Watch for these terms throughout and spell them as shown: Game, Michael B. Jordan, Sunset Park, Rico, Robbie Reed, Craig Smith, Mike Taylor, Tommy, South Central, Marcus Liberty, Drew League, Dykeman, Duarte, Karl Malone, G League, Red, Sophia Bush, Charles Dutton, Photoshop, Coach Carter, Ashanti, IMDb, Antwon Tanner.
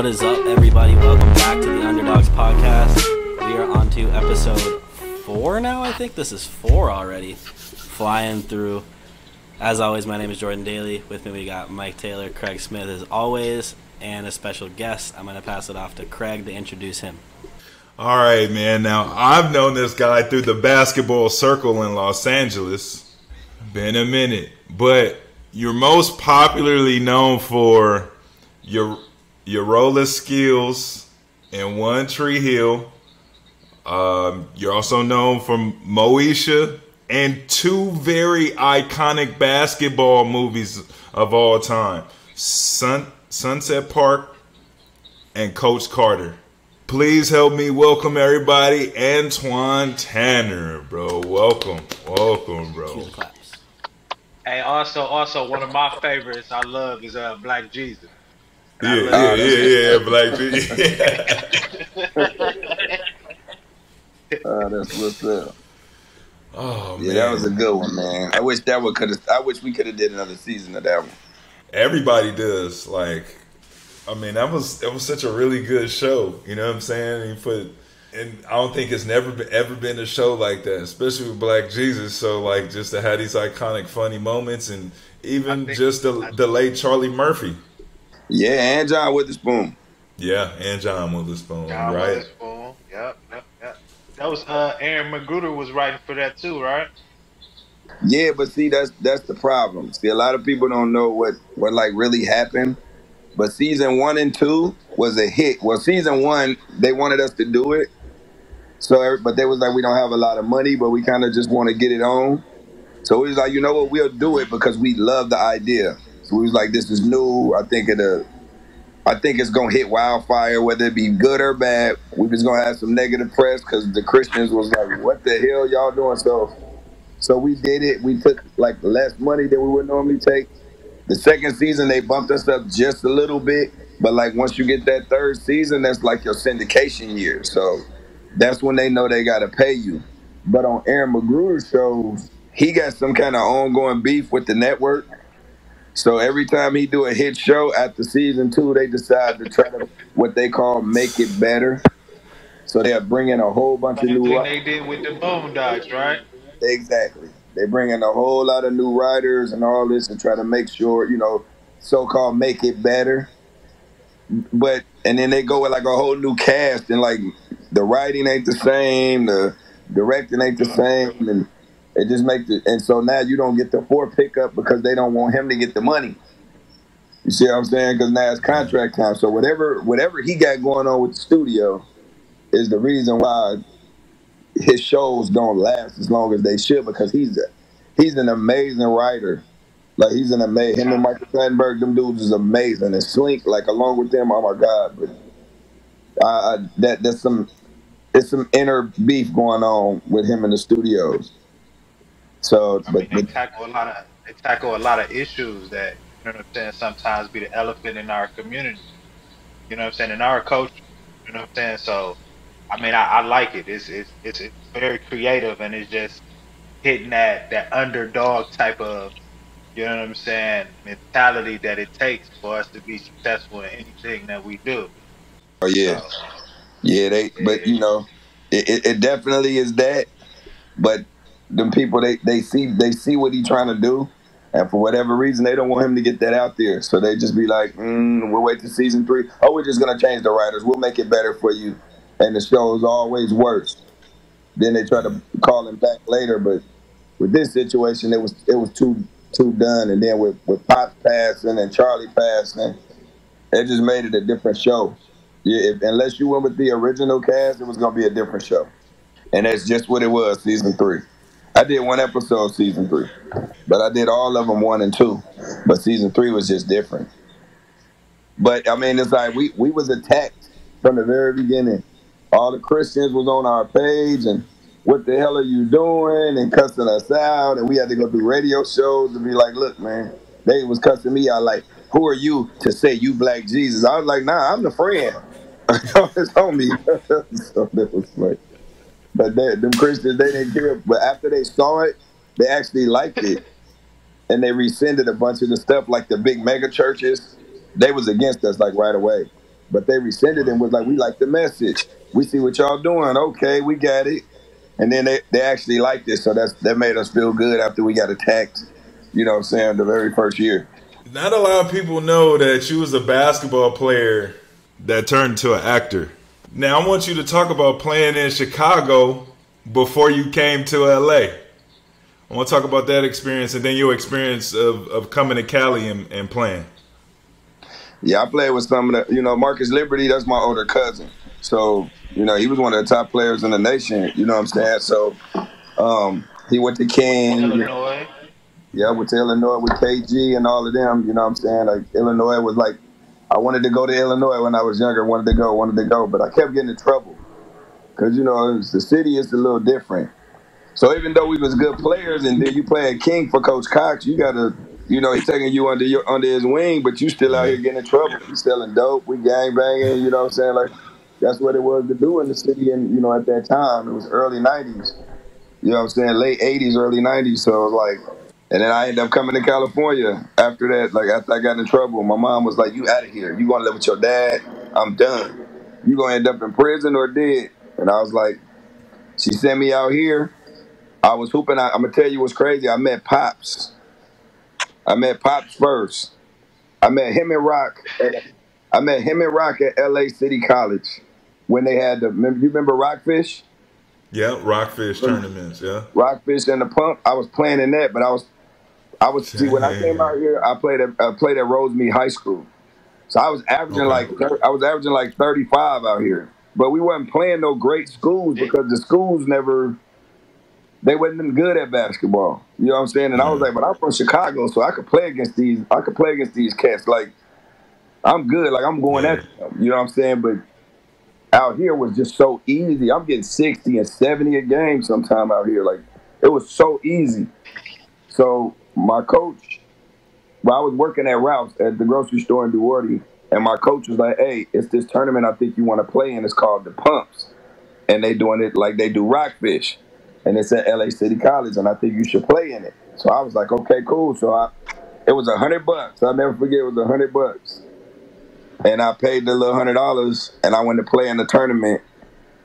What is up, everybody? Welcome back to the Underdogs Podcast. We are on to episode 4 now, I think. This is 4 already. Flying through. As always, my name is Jordan Daly. With me, we got Mike Taylor, Craig Smith, as always, and a special guest. I'm going to pass it off to Craig to introduce him. All right, man. Now, I've known this guy through the basketball circle in Los Angeles. Been a minute. But you're most popularly known for your roller skills in One Tree Hill. You're also known from Moesha and 2 very iconic basketball movies of all time, Sunset Park and Coach Carter. Please help me welcome everybody, Antwon Tanner, bro. Welcome, bro. Hey, also one of my favorites I love is Black Jesus. Yeah, Black Jesus. That's what's up. Oh, yeah, man. That was a good one, man. I wish we could have did another season of that one. Everybody does. Like, I mean, that was such a really good show. You know what I'm saying? And I don't think it's ever been a show like that, especially with Black Jesus. So, like, just to have these iconic, funny moments, and even just the late Charlie Murphy. Yeah, and John Witherspoon. Yeah, and John Witherspoon. John right? Witherspoon. Yep. That was Aaron Magruder was writing for that too, right? Yeah, but see, that's the problem. See, a lot of people don't know what like really happened. But season 1 and 2 was a hit. Well, season 1 they wanted us to do it, but they was like, we don't have a lot of money, but we kind of just want to get it on. So we was like, you know what, we'll do it because we love the idea. We was like, this is new. I think it's gonna hit wildfire, whether it be good or bad. We just gonna have some negative press because the Christians was like, what the hell y'all doing? So we did it. We took like less money than we would normally take. The second season they bumped us up just a little bit, but like once you get that third season, that's like your syndication year. So that's when they know they gotta pay you. But on Aaron Magruder's shows, he got some kind of ongoing beef with the network. So every time he do a hit show after season 2, they decide to try to what they call make it better. So they'll bring in a whole bunch of new writers. They did with the Boondocks, right? Exactly. They bring in a whole lot of new writers and all this to try to make sure, you know, so-called make it better. But and then they go with like a whole new cast, and like the writing ain't the same, the directing ain't the same, and it just makes it, and so now you don't get the 4 pickup because they don't want him to get the money. You see what I'm saying? Because now it's contract time. So whatever he got going on with the studio is the reason why his shows don't last as long as they should, because he's an amazing writer. Like, he's an amazing, him and Michael Jordan, them dudes is amazing. And Slink, like, along with them, oh my God. But there's some inner beef going on with him in the studios. So they tackle a lot of issues that, you know what I'm saying, sometimes be the elephant in our community. You know what I'm saying, in our culture. You know what I'm saying? So I mean, I like it. It's very creative, and it's just hitting that underdog type of, you know what I'm saying, mentality that it takes for us to be successful in anything that we do. Oh yeah. So, yeah, but you know, it definitely is that, but them people, they see what he's trying to do, and for whatever reason, they don't want him to get that out there. So they just be like, we'll wait to season 3. Oh, we're just going to change the writers. We'll make it better for you. And the show is always worse. Then they try to call him back later, but with this situation, it was too done. And then with Pop passing and Charlie passing, it just made it a different show. Yeah, unless you went with the original cast, it was going to be a different show. And that's just what it was, season 3. I did 1 episode season 3, but I did all of them 1 and 2. But season 3 was just different. But I mean, it's like we was attacked from the very beginning. All the Christians was on our page, and what the hell are you doing? And cussing us out, and we had to go do radio shows and be like, look, man, they was cussing me out like, who are you to say you Black Jesus? I was like, nah, I'm the friend. It's on me. So that was like. But them Christians, they didn't care. But after they saw it, they actually liked it. And they rescinded a bunch of the stuff, like the big mega churches. They was against us, like, right away. But they rescinded and was like, we like the message. We see what y'all doing. Okay, we got it. And then they actually liked it, so that made us feel good after we got attacked, you know what I'm saying, the very first year. Not a lot of people know that you was a basketball player that turned into an actor. Now, I want you to talk about playing in Chicago before you came to L.A. I want to talk about that experience and then your experience of coming to Cali and playing. Yeah, I played with some of the, you know, Marcus Liberty, that's my older cousin. So, you know, he was one of the top players in the nation, you know what I'm saying? So he went to King. Illinois. Yeah, I went to Illinois with KG and all of them, you know what I'm saying? Like, Illinois was like, I wanted to go to Illinois when I was younger, wanted to go, but I kept getting in trouble. Because, you know, the city is a little different. So even though we was good players and then you playing King for Coach Cox, you got to, you know, he's taking you under his wing, but you still out here getting in trouble. You selling dope, we gang banging, you know what I'm saying? Like, that's what it was to do in the city. And, you know, at that time, it was early 90s. You know what I'm saying? Late 80s, early 90s. So it was like, and then I ended up coming to California after that. Like, after I got in trouble, my mom was like, you out of here. You going to live with your dad. I'm done. You going to end up in prison or dead. And I was like, she sent me out here. I was hooping. I'm going to tell you what's crazy. I met Pops. I met Pops first. I met him and Rock at LA City College. When they had you remember Rockfish? Yeah, Rockfish tournaments, yeah. Rockfish and the Pump. I was playing in that, but see, when I came out here, I played at Rosemead High School. So I was averaging like 35 out here. But we wasn't playing no great schools because the schools they wasn't good at basketball. You know what I'm saying? And I was like, but I'm from Chicago, so I could play against these cats. Like, I'm good, like I'm going at them. You know what I'm saying? But out here was just so easy. I'm getting 60 and 70 a game sometime out here. Like, it was so easy. So my coach, well, I was working at Ralph's at the grocery store in Duarte, and my coach was like, hey, it's this tournament I think you want to play in. It's called the Pumps. And they doing it like they do Rockfish. And it's at LA City College, and I think you should play in it. So I was like, okay, cool. So it was $100. I'll never forget, it was $100. And I paid the little $100, and I went to play in the tournament.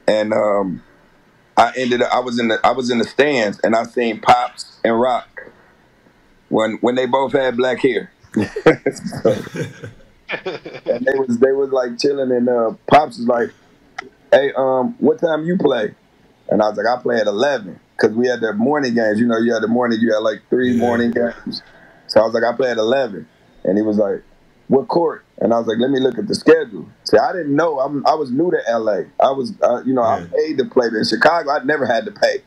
And I was in the stands, and I seen Pops and Rock when they both had black hair. And they was like chilling, and Pops was like, "Hey, what time you play?" And I was like, "I play at 11 because we had the morning games. You know, you had the morning, you had like three morning games. So I was like, I play at 11, and he was like, "What court?" And I was like, let me look at the schedule. See, I didn't know. I was new to L.A. I was, you know, I paid to play. But in Chicago, I never had to pay.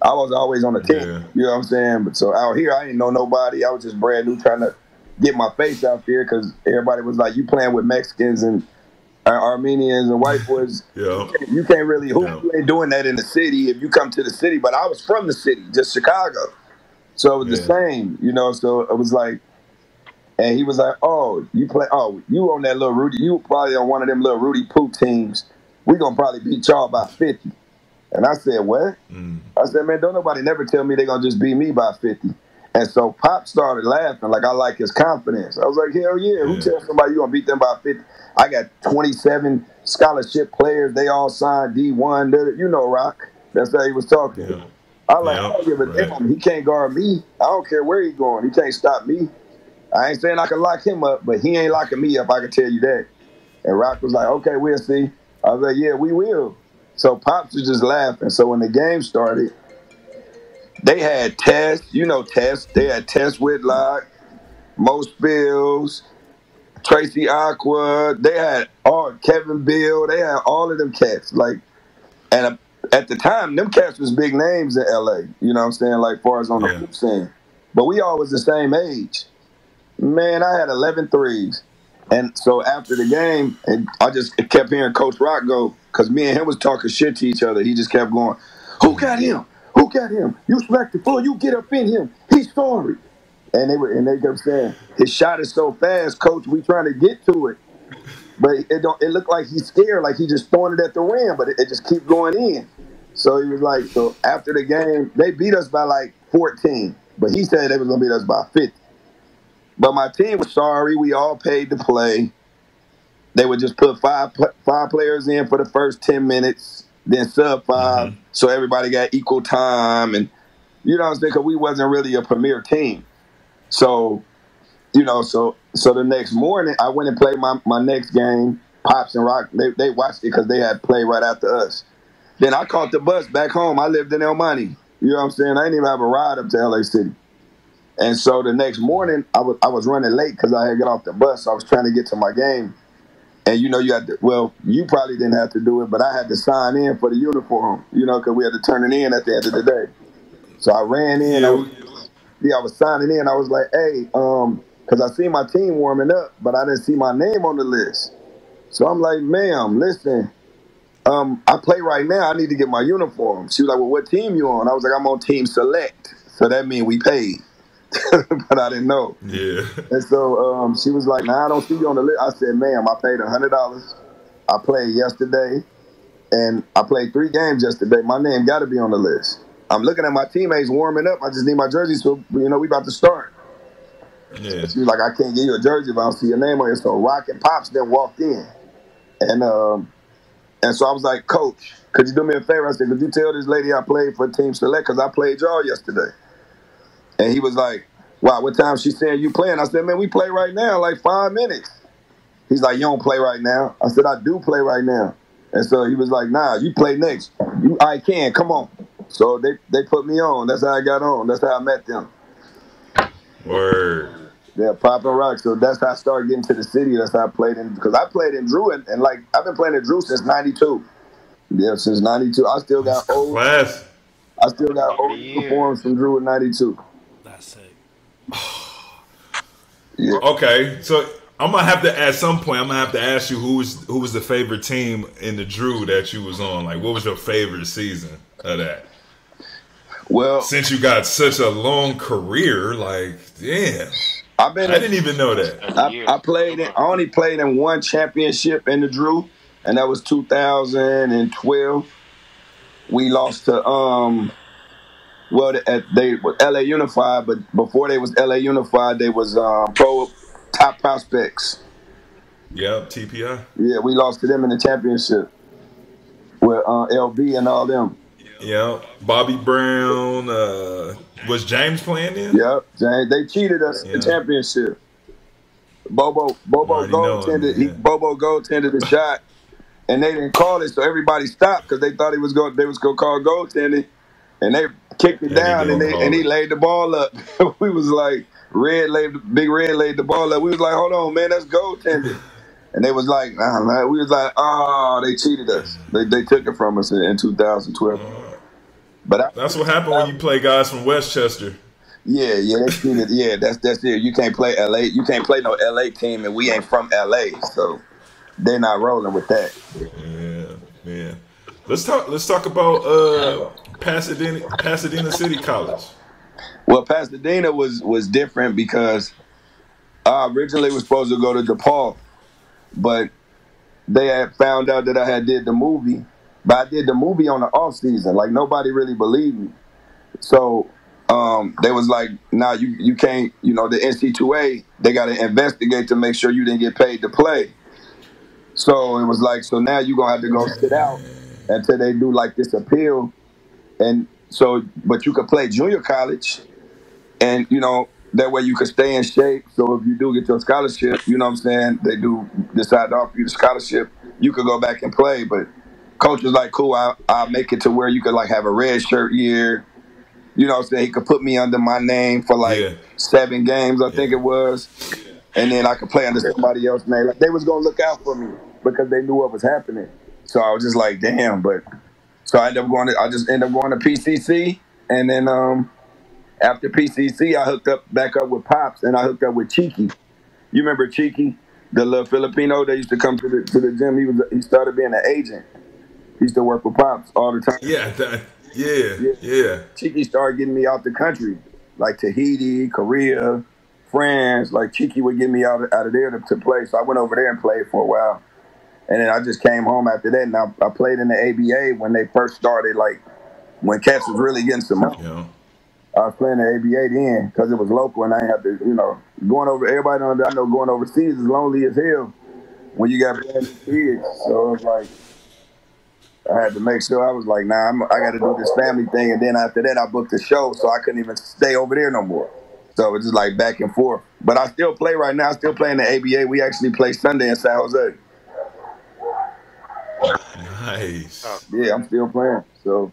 I was always on the team. Yeah. You know what I'm saying? But so out here, I didn't know nobody. I was just brand new trying to get my face out there because everybody was like, you playing with Mexicans and Armenians and white boys. You can't really hoop. Yeah. You ain't doing that in the city if you come to the city. But I was from the city, just Chicago. So it was the same, you know. So it was like, and he was like, you on that little Rudy, you probably on one of them little Rudy Poo teams. We going to probably beat y'all by 50. And I said, what? I said, man, don't nobody never tell me they're going to just beat me by 50. And so Pop started laughing, like I like his confidence. I was like, hell yeah, who tells somebody you going to beat them by 50? I got 27 scholarship players. They all signed D1. You know, Rock. That's how he was talking. Yeah. I like, I don't give a damn. He can't guard me. I don't care where he's going. He can't stop me. I ain't saying I can lock him up, but he ain't locking me up, I can tell you that. And Rock was like, okay, we'll see. I was like, yeah, we will. So Pops was just laughing. So when the game started, they had Tess, you know Tess. They had Tess Whitlock, Mo Spills, Tracy Aqua. They had Kevin Bill. They had all of them cats. Like, and at the time, them cats was big names in L.A., you know what I'm saying, like far as on the hoop scene. But we all was the same age. Man, I had 11 threes. And so after the game, and I just kept hearing Coach Rock go, because me and him was talking shit to each other. He just kept going, who got him? Who got him? You smacked the floor. You get up in him. He's sorry. And they kept saying, his shot is so fast, Coach, we trying to get to it. But it looked like he's scared, like he just throwing it at the rim, but it just keep going in. So he was like, so after the game, they beat us by like 14. But he said they was going to beat us by 50. But my team was sorry. We all paid to play. they would just put five players in for the first 10 minutes, then sub five, so everybody got equal time. And, you know what I'm saying, because we wasn't really a premier team. So, you know, so the next morning I went and played my next game. Pops and Rock, they watched it because they had played right after us. Then I caught the bus back home. I lived in El Monte. You know what I'm saying? I didn't even have a ride up to LA City. And so the next morning, I was running late because I had to get off the bus. So I was trying to get to my game. And, you know, you had to, well, you probably didn't have to do it, but I had to sign in for the uniform, you know, because we had to turn it in at the end of the day. So I ran in. I was signing in. I was like, hey, because I seen my team warming up, but I didn't see my name on the list. So I'm like, ma'am, listen, I play right now. I need to get my uniform. She was like, well, what team you on? I was like, I'm on Team Select. So that means we paid. But I didn't know. Yeah. And so she was like, nah, I don't see you on the list. I said, ma'am, I paid $100. I played yesterday, and I played 3 games yesterday. My name got to be on the list. I'm looking at my teammates warming up. I just need my jersey, so, you know, we about to start. Yeah. She was like, I can't give you a jersey if I don't see your name on it. So Rock and Pops then walked in. And so I was like, Coach, could you do me a favor? I said, could you tell this lady I played for Team Select because I played y'all yesterday? And he was like, wow, what time she saying you playing? I said, man, we play right now, like 5 minutes. He's like, you don't play right now. I said, I do play right now. And so he was like, nah, you play next. I can, come on. So they put me on. That's how I got on. That's how I met them. Word. Yeah, Pop and Rock. So that's how I started getting to the city. That's how I played in, because I played in Drew, and like I've been playing in Drew since '92. Yeah, since '92. I still got old. Class. I still got old performance from Drew in '92. That's it. Yeah. Okay, so I'm gonna have to at some point. I'm gonna have to ask you who was the favorite team in the Drew that you was on. Like, what was your favorite season of that? Well, since you got such a long career, like, damn. I didn't even know that. I played. I only played in one championship in the Drew, and that was 2012. We lost to they were LA Unified, but before they was LA Unified, they was Pro Top Prospects. Yeah, TPI. Yeah, we lost to them in the championship with LB and all them. Yeah, Bobby Brown. Was James playing then? Yep, James. They cheated us in the championship. Bobo goaltended the shot, and they didn't call it, so everybody stopped because they thought they was gonna call goaltending, and they kicked it down, and he laid the ball up. We was like, Big Red laid the ball up. We was like, hold on, man, that's goaltending. And they was like, nah, man. We was like, oh, they cheated us. They took it from us in 2012. But that's what happened when you play guys from Westchester. Yeah, they cheated. Yeah, that's it. You can't play LA. You can't play no LA team, and we ain't from LA, so they're not rolling with that. Yeah, yeah. Let's talk about Pasadena City College. Well, Pasadena was different because I originally was supposed to go to DePaul. But they had found out that I had did the movie. But I did the movie on the off season. Like, nobody really believed me. So they was like, nah, you can't, you know, the NCAA, they got to investigate to make sure you didn't get paid to play. So it was like, so now you're going to have to go sit out until they do, like, this appeal. And so, but you could play junior college and, you know, that way you can stay in shape. So if you do get your scholarship, you know what I'm saying, they do decide to offer you the scholarship, you could go back and play. But coach was like, cool, I'll make it to where you could, like, have a red shirt year. You know what I'm saying? He could put me under my name for, like, 7 games, I think it was. Yeah. And then I could play under somebody else's name. Like, they was going to look out for me because they knew what was happening. So I was just like, damn. But so I ended up going to PCC. And then after PCC, I hooked up back up with Pops, and I hooked up with Cheeky. You remember Cheeky, the little Filipino that used to come to the gym? He started being an agent. He used to work for Pops all the time. Yeah. Cheeky started getting me out the country, like Tahiti, Korea, France. Like, Cheeky would get me out of there to play. So I went over there and played for a while, and then I just came home after that. And I played in the ABA when they first started, like when cats was really getting some money. Yeah. I was playing the ABA then because it was local, and I didn't have to, you know, going over. Everybody I know going overseas is lonely as hell. when you got brand new kids. So it was like, I had to make sure. I was like, nah, I got to do this family thing. And then after that, I booked a show, so I couldn't even stay over there no more. So it's just like back and forth. But I still play right now. I still play in the ABA. We actually play Sunday in San Jose. Nice. Yeah, I'm still playing. So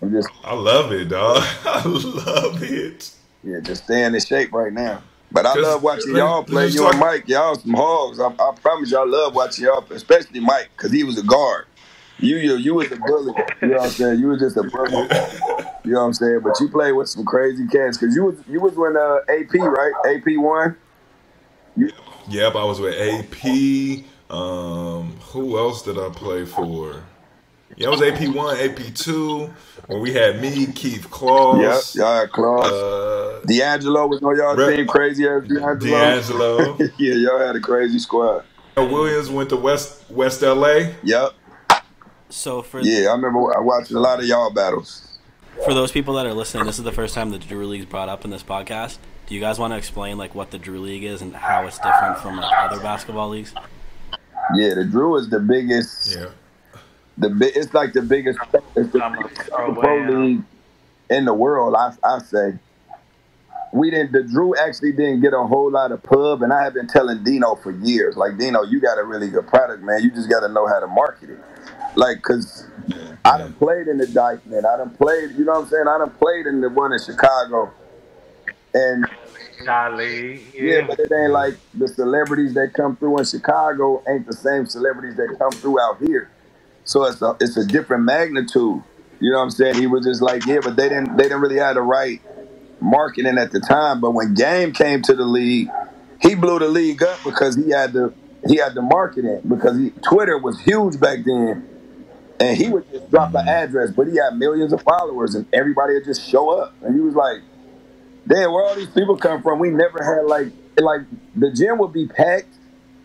I'm just. I love it, dog. I love it. Yeah, just staying in shape right now. But I love watching y'all play. You and Mike, y'all some hogs. I promise y'all love watching y'all, especially Mike, because he was a guard. You was a bully. You know what I'm saying? You was just a bully. You know what I'm saying? But you played with some crazy cats, because you was with AP, right? AP1? Yep, I was with AP. Who else did I play for? Yeah, it was AP1, AP2. When we had me, Keith, Claus. Yep, y'all had Claus. DeAngelo was on y'all team, crazy as DeAngelo. Yeah, y'all had a crazy squad. Williams went to West LA. Yep. So for yeah, I remember I watched a lot of y'all battles. For those people that are listening, this is the first time the Drew League's brought up in this podcast. Do you guys want to explain like what the Drew League is and how it's different from like other basketball leagues? Yeah, the Drew is the biggest. Yeah. It's like the biggest. It's the pro league in the world. I say the Drew actually didn't get a whole lot of pub, and I have been telling Dino for years. Like, Dino, you got a really good product, man. You just got to know how to market it. Like, because I done played in the Dykeman. I done played, you know what I'm saying? I done played in the one in Chicago. And, yeah, but it ain't like the celebrities that come through in Chicago ain't the same celebrities that come through out here. So it's a different magnitude. You know what I'm saying? He was just like, yeah, but they didn't really have the right marketing at the time. But when Game came to the league, he blew the league up because he had the marketing, because Twitter was huge back then. And he would just drop an address, but he had millions of followers, and everybody would just show up. And he was like, damn, where all these people come from? We never had, like the gym would be packed,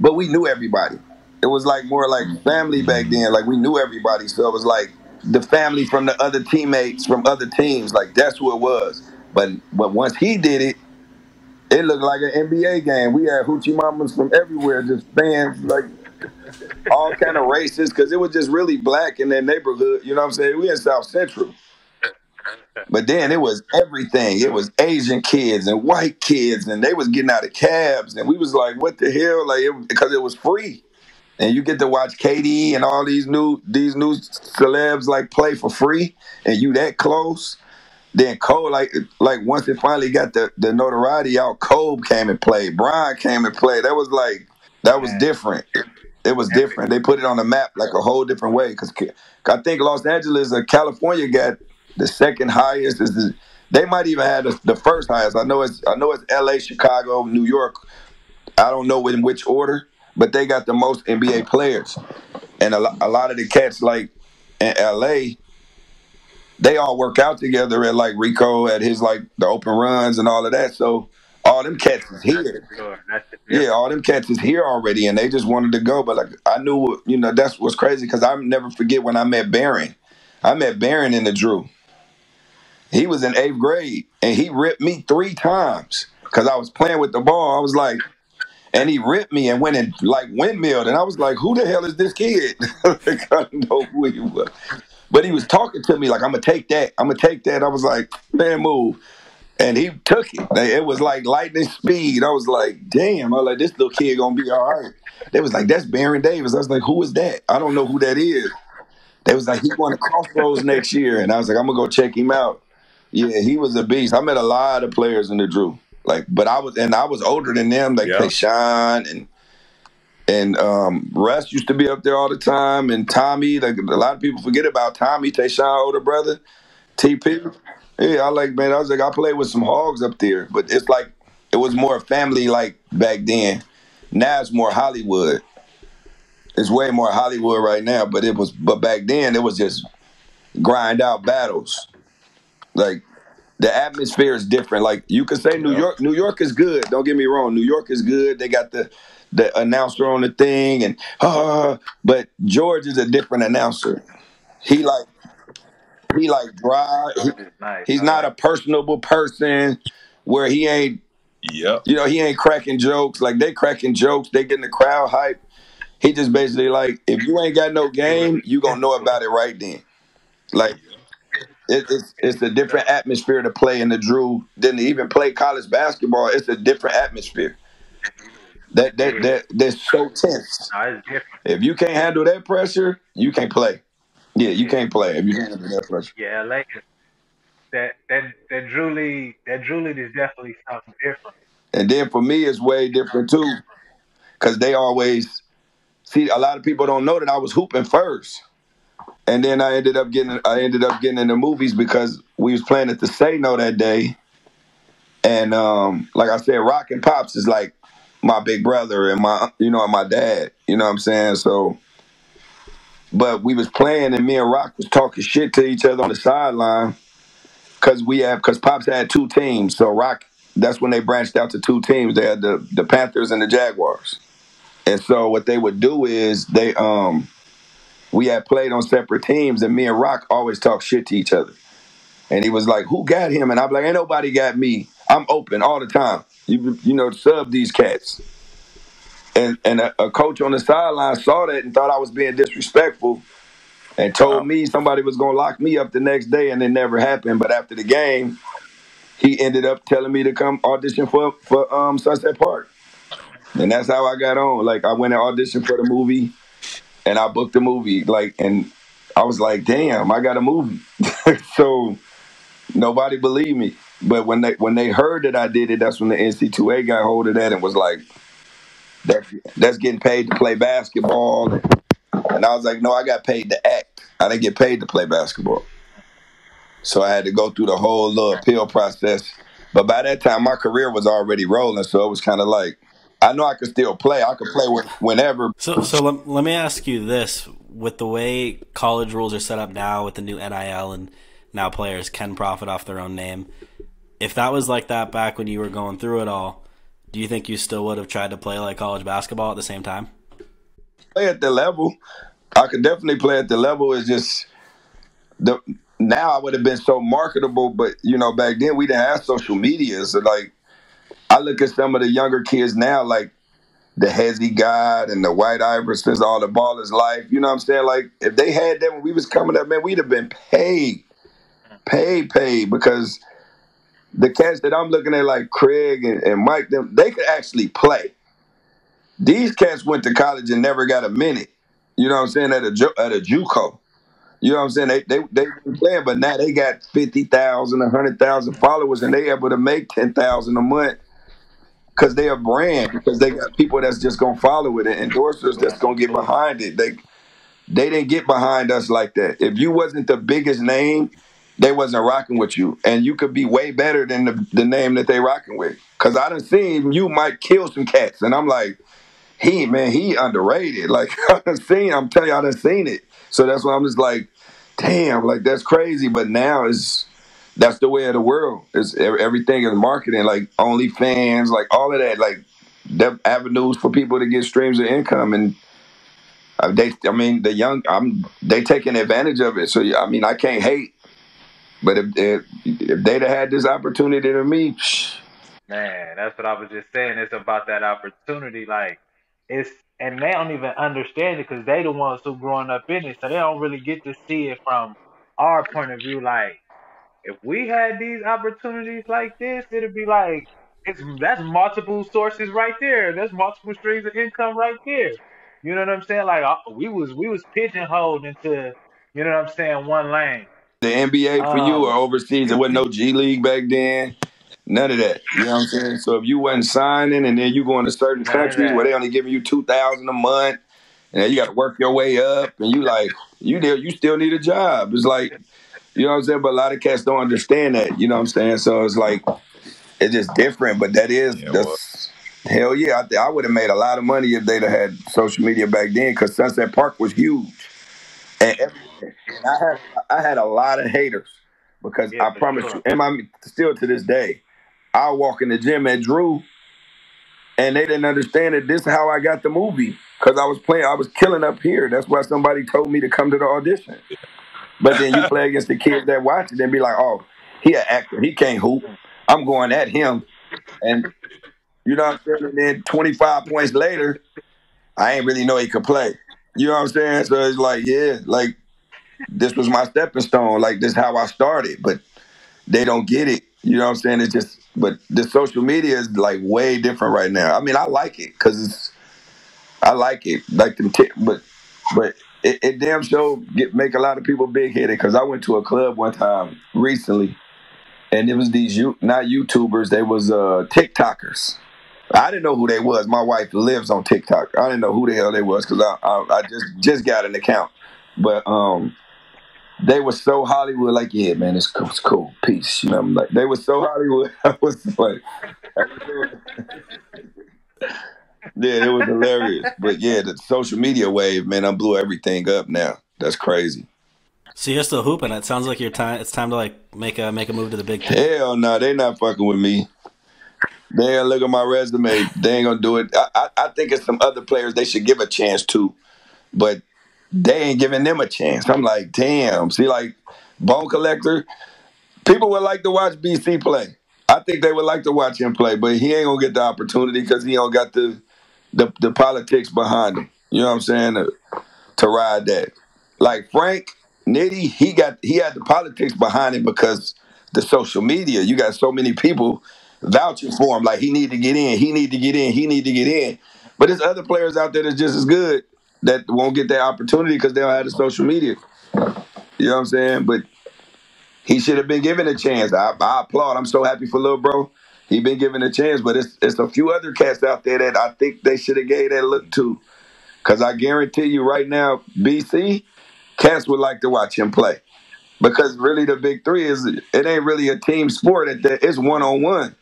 but we knew everybody. It was, like, more like family back then. Like, we knew everybody. So it was, like, the family from the other teammates, from other teams. Like, that's who it was. But once he did it, it looked like an NBA game. We had hoochie mamas from everywhere, just fans, like, all kind of races, because it was just really black in that neighborhood. You know what I'm saying? We in South Central. But then it was everything. It was Asian kids and white kids, and they was getting out of cabs. And we was like, what the hell? Like, because it was free. And you get to watch KD and all these new celebs, like, play for free, and you that close. Then Cole, like once it finally got the notoriety out, Kobe came and played. Brian came and played. That was like, that was different. It was different. They put it on the map like a whole different way. Because I think Los Angeles or California got the second highest. They might even have the first highest. I know it's LA, Chicago, New York. I don't know in which order, but they got the most NBA players. And a lot of the cats like in LA, they all work out together at like Rico at his like the open runs and all of that. So all them cats is here. Yeah, all them cats is here already, and they just wanted to go. But like I knew, you know, that's what's crazy, because I never forget when I met Baron. I met Baron in the Drew. He was in 8th grade, and he ripped me 3 times because I was playing with the ball. I was like, and he ripped me and went and like windmilled, and I was like, who the hell is this kid? Like, I didn't know who he was. But he was talking to me like, I'm going to take that. I'm going to take that. I was like, man, move. And he took it. It was like lightning speed. I was like, damn. I was like, this little kid going to be all right. They was like, that's Baron Davis. I was like, who is that? I don't know who that is. They was like, he's going to Crossroads next year. And I was like, I'm going to go check him out. Yeah, he was a beast. I met a lot of players in the Drew. Like, but I was older than them, like Tayshawn and Russ used to be up there all the time, and Tommy. Like, a lot of people forget about Tommy, Tayshawn, older brother, TP. Yeah, I played with some hogs up there, but it's like it was more family like back then. Now it's more Hollywood. It's way more Hollywood right now, but back then it was just grind out battles. Like, the atmosphere is different. Like, you could say New York is good. Don't get me wrong, New York is good. They got the announcer on the thing, and but George is a different announcer. He like dry. He's not a personable person, where he ain't cracking jokes. Like, they cracking jokes, they getting the crowd hype. He just basically like, if you ain't got no game, you gonna know about it right then. Like it's a different atmosphere to play in the Drew than to even play college basketball. It's a different atmosphere. They're so tense. If you can't handle that pressure, you can't play. Yeah, you can't play if you can't handle that pressure. Yeah, like that Drew League is definitely something different. And then for me, it's way different too, because they always see. A lot of people don't know that I was hooping first, and then I ended up getting in the movies because we was playing at the Say-No that day, and like I said, Rock and Pops is like my big brother and my dad. You know what I'm saying? So, but we was playing, and me and Rock was talking shit to each other on the sideline because Pops had two teams, so Rock. That's when they branched out to two teams. They had the Panthers and the Jaguars. And so what they would do is they we had played on separate teams, and me and Rock always talk shit to each other. And he was like, who got him? And I'm like, ain't nobody got me. I'm open all the time. You know, sub these cats. And a coach on the sideline saw that and thought I was being disrespectful and told me somebody was going to lock me up the next day, and it never happened. But after the game, he ended up telling me to come audition for Sunset Park. And that's how I got on. Like, I went and auditioned for the movie, and I booked the movie. Like, and I was like, damn, I got a movie. So nobody believed me. But when they heard that I did it, that's when the NCAA got hold of that and was like, that's getting paid to play basketball. And I was like, no, I got paid to act. I didn't get paid to play basketball. So I had to go through the whole little appeal process. But by that time, my career was already rolling, so it was kind of like, I know I could still play. I could play whenever. So let me ask you this. With the way college rules are set up now with the new NIL and now players can profit off their own name, if that was like that back when you were going through it all, do you think you still would have tried to play like college basketball at the same time? Play at the level. I could definitely play at the level. It's just the – now I would have been so marketable, but, you know, back then we didn't have social media. So, like, I look at some of the younger kids now, like the Hezzy God and the White Iversons, all the ballers life. You know what I'm saying? Like, if they had that when we was coming up, man, we'd have been paid, because the cats that I'm looking at, like Craig and Mike, them, they could actually play. These cats went to college and never got a minute, you know what I'm saying, at a JUCO. You know what I'm saying? They were playing, but now they got 50,000, 100,000 followers, and they able to make 10,000 a month because they a brand, because they got people that's just gonna follow it and endorsers that's gonna get behind it. They didn't get behind us like that. If you wasn't the biggest name, they wasn't rocking with you, and you could be way better than the name that they rocking with. Because I done seen you might kill some cats, and I'm like, he underrated. Like I'm telling you, I done seen it. So that's why I'm just like, damn, like that's crazy. But now that's the way of the world. It's everything is marketing, like OnlyFans, like all of that, like avenues for people to get streams of income. And they taking advantage of it. So I mean, I can't hate, but if they'd have had this opportunity to me, man, that's what I was just saying. It's about that opportunity, like it's. And they don't even understand it because they the ones who growing up in it. So they don't really get to see it from our point of view. Like, if we had these opportunities like this, it'd be like, that's multiple sources right there. That's multiple streams of income right there. You know what I'm saying? Like, we was pigeonholed into, you know what I'm saying, one lane. The NBA for you or overseas, there wasn't no G League back then. None of that. You know what I'm saying? So if you wasn't signing and then you going to certain countries where they only giving you $2,000 a month and then you got to work your way up and you like, you still need a job. It's like, you know what I'm saying? But a lot of cats don't understand that. You know what I'm saying? So it's like, it's just different. But that is, hell yeah. I would have made a lot of money if they'd have had social media back then because Sunset Park was huge. And everything. And I had a lot of haters because I promise you, and I'm still to this day, I walk in the gym at Drew, and they didn't understand that this is how I got the movie because I was killing up here. That's why somebody told me to come to the audition. But then you play against the kids that watch it and be like, oh, he an actor. He can't hoop. I'm going at him. And you know what I'm saying? And then 25 points later, I ain't really know he could play. You know what I'm saying? So it's like, yeah, like this was my stepping stone. Like this is how I started, but they don't get it. You know what I'm saying? It's just, but the social media is like way different right now. I mean, I like it because it's, I like it. Like them kids, but it damn sure make a lot of people big headed. Because I went to a club one time recently, and it was these not YouTubers, they was TikTokers. I didn't know who they was. My wife lives on TikTok. I didn't know who the hell they was because I just got an account. But they were so Hollywood, like, yeah, man, it's cool, peace. You know, I'm like, they were so Hollywood. I was like, yeah, it was hilarious. But yeah, the social media wave, man, I blew everything up now. That's crazy. So you're still hooping. It sounds like your time. It's time to like make a move to the big. Hell no, nah, they not fucking with me. They ain't look at my resume. They ain't gonna do it. I think it's some other players they should give a chance to, but they ain't giving them a chance. I'm like, damn. See, like Bone Collector, people would like to watch BC play. I think they would like to watch him play, but he ain't gonna get the opportunity because he don't got the politics behind him. You know what I'm saying? To ride that. Like Frank Nitty, he had the politics behind him because the social media. You got so many people vouching for him, like he need to get in. But there's other players out there that's just as good that won't get that opportunity because they don't have the social media. You know what I'm saying? But he should have been given a chance. I applaud. I'm so happy for Lil Bro. He been given a chance, but it's a few other cats out there that I think they should have gave that look to. Because I guarantee you right now, BC, cats would like to watch him play. Because really the big three is, it ain't really a team sport. It's one-on-one.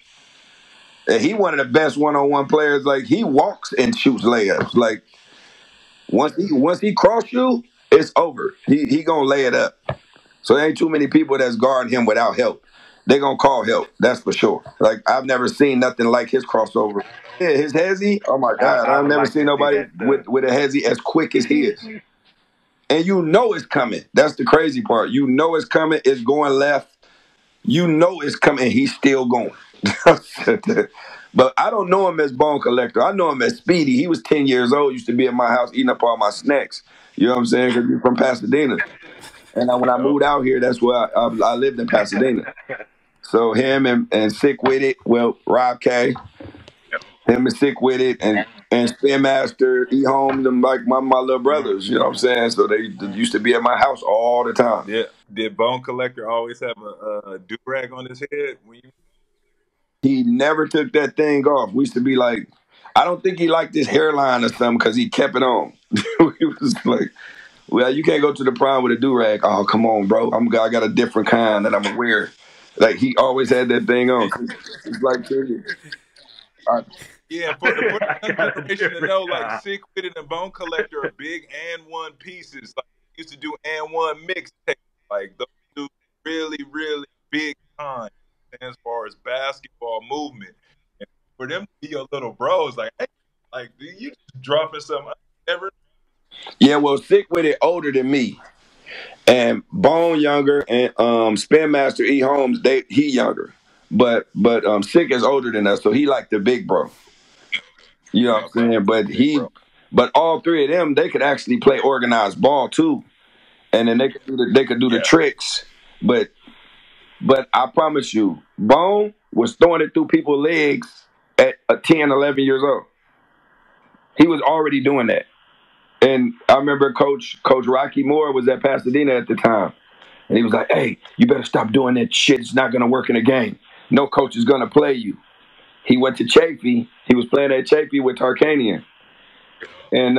And he one of the best one-on-one players. Like, he walks and shoots layups. Like, once he cross you, it's over. He going to lay it up. So there ain't too many people that's guarding him without help. They going to call help, that's for sure. Like, I've never seen nothing like his crossover. Yeah, his hezzy, oh, my God. I've never seen nobody with a hezzy as quick as he is. And you know it's coming. That's the crazy part. You know it's coming. It's going left. You know it's coming. He's still going. But I don't know him as Bone Collector. I know him as Speedy. He was 10 years old, used to be at my house eating up all my snacks. You know what I'm saying? Because he's from Pasadena. And when I moved out here, that's where I lived in Pasadena. So him and Sick With It, well, Rob K, him and Sick With It, and Spin Master, E Home, them like my little brothers, you know what I'm saying? So they used to be at my house all the time. Yeah. Did Bone Collector always have a do-rag on his head? He never took that thing off. We used to be like, I don't think he liked his hairline or something because he kept it on. He was like, well, you can't go to the prom with a do-rag. Oh, come on, bro. I got a different kind that I'm going to wear. Like, he always had that thing on. It's like, yeah, for the generation to know, like, Sick With It and Bone Collector are big and one pieces. Like, we used to do and one mixtape. Like, those dudes really, really big time as far as basketball movement. And for them to be your little bros, like, hey, like, you just dropping something. I never. Yeah, well, Sick With It older than me. And Bone younger, and Spin Master E Holmes, he younger. But Sick is older than us, so he like the big bro. You know what I'm saying? But all three of them, they could actually play organized ball too, and then they could do the tricks. But I promise you, Bone was throwing it through people's legs at 10, 11 years old. He was already doing that, and I remember Coach Rocky Moore was at Pasadena at the time, and he was like, "Hey, you better stop doing that shit. It's not gonna work in a game. No coach is gonna play you." He went to Chafee. He was playing at Chafee with Tarkanian. And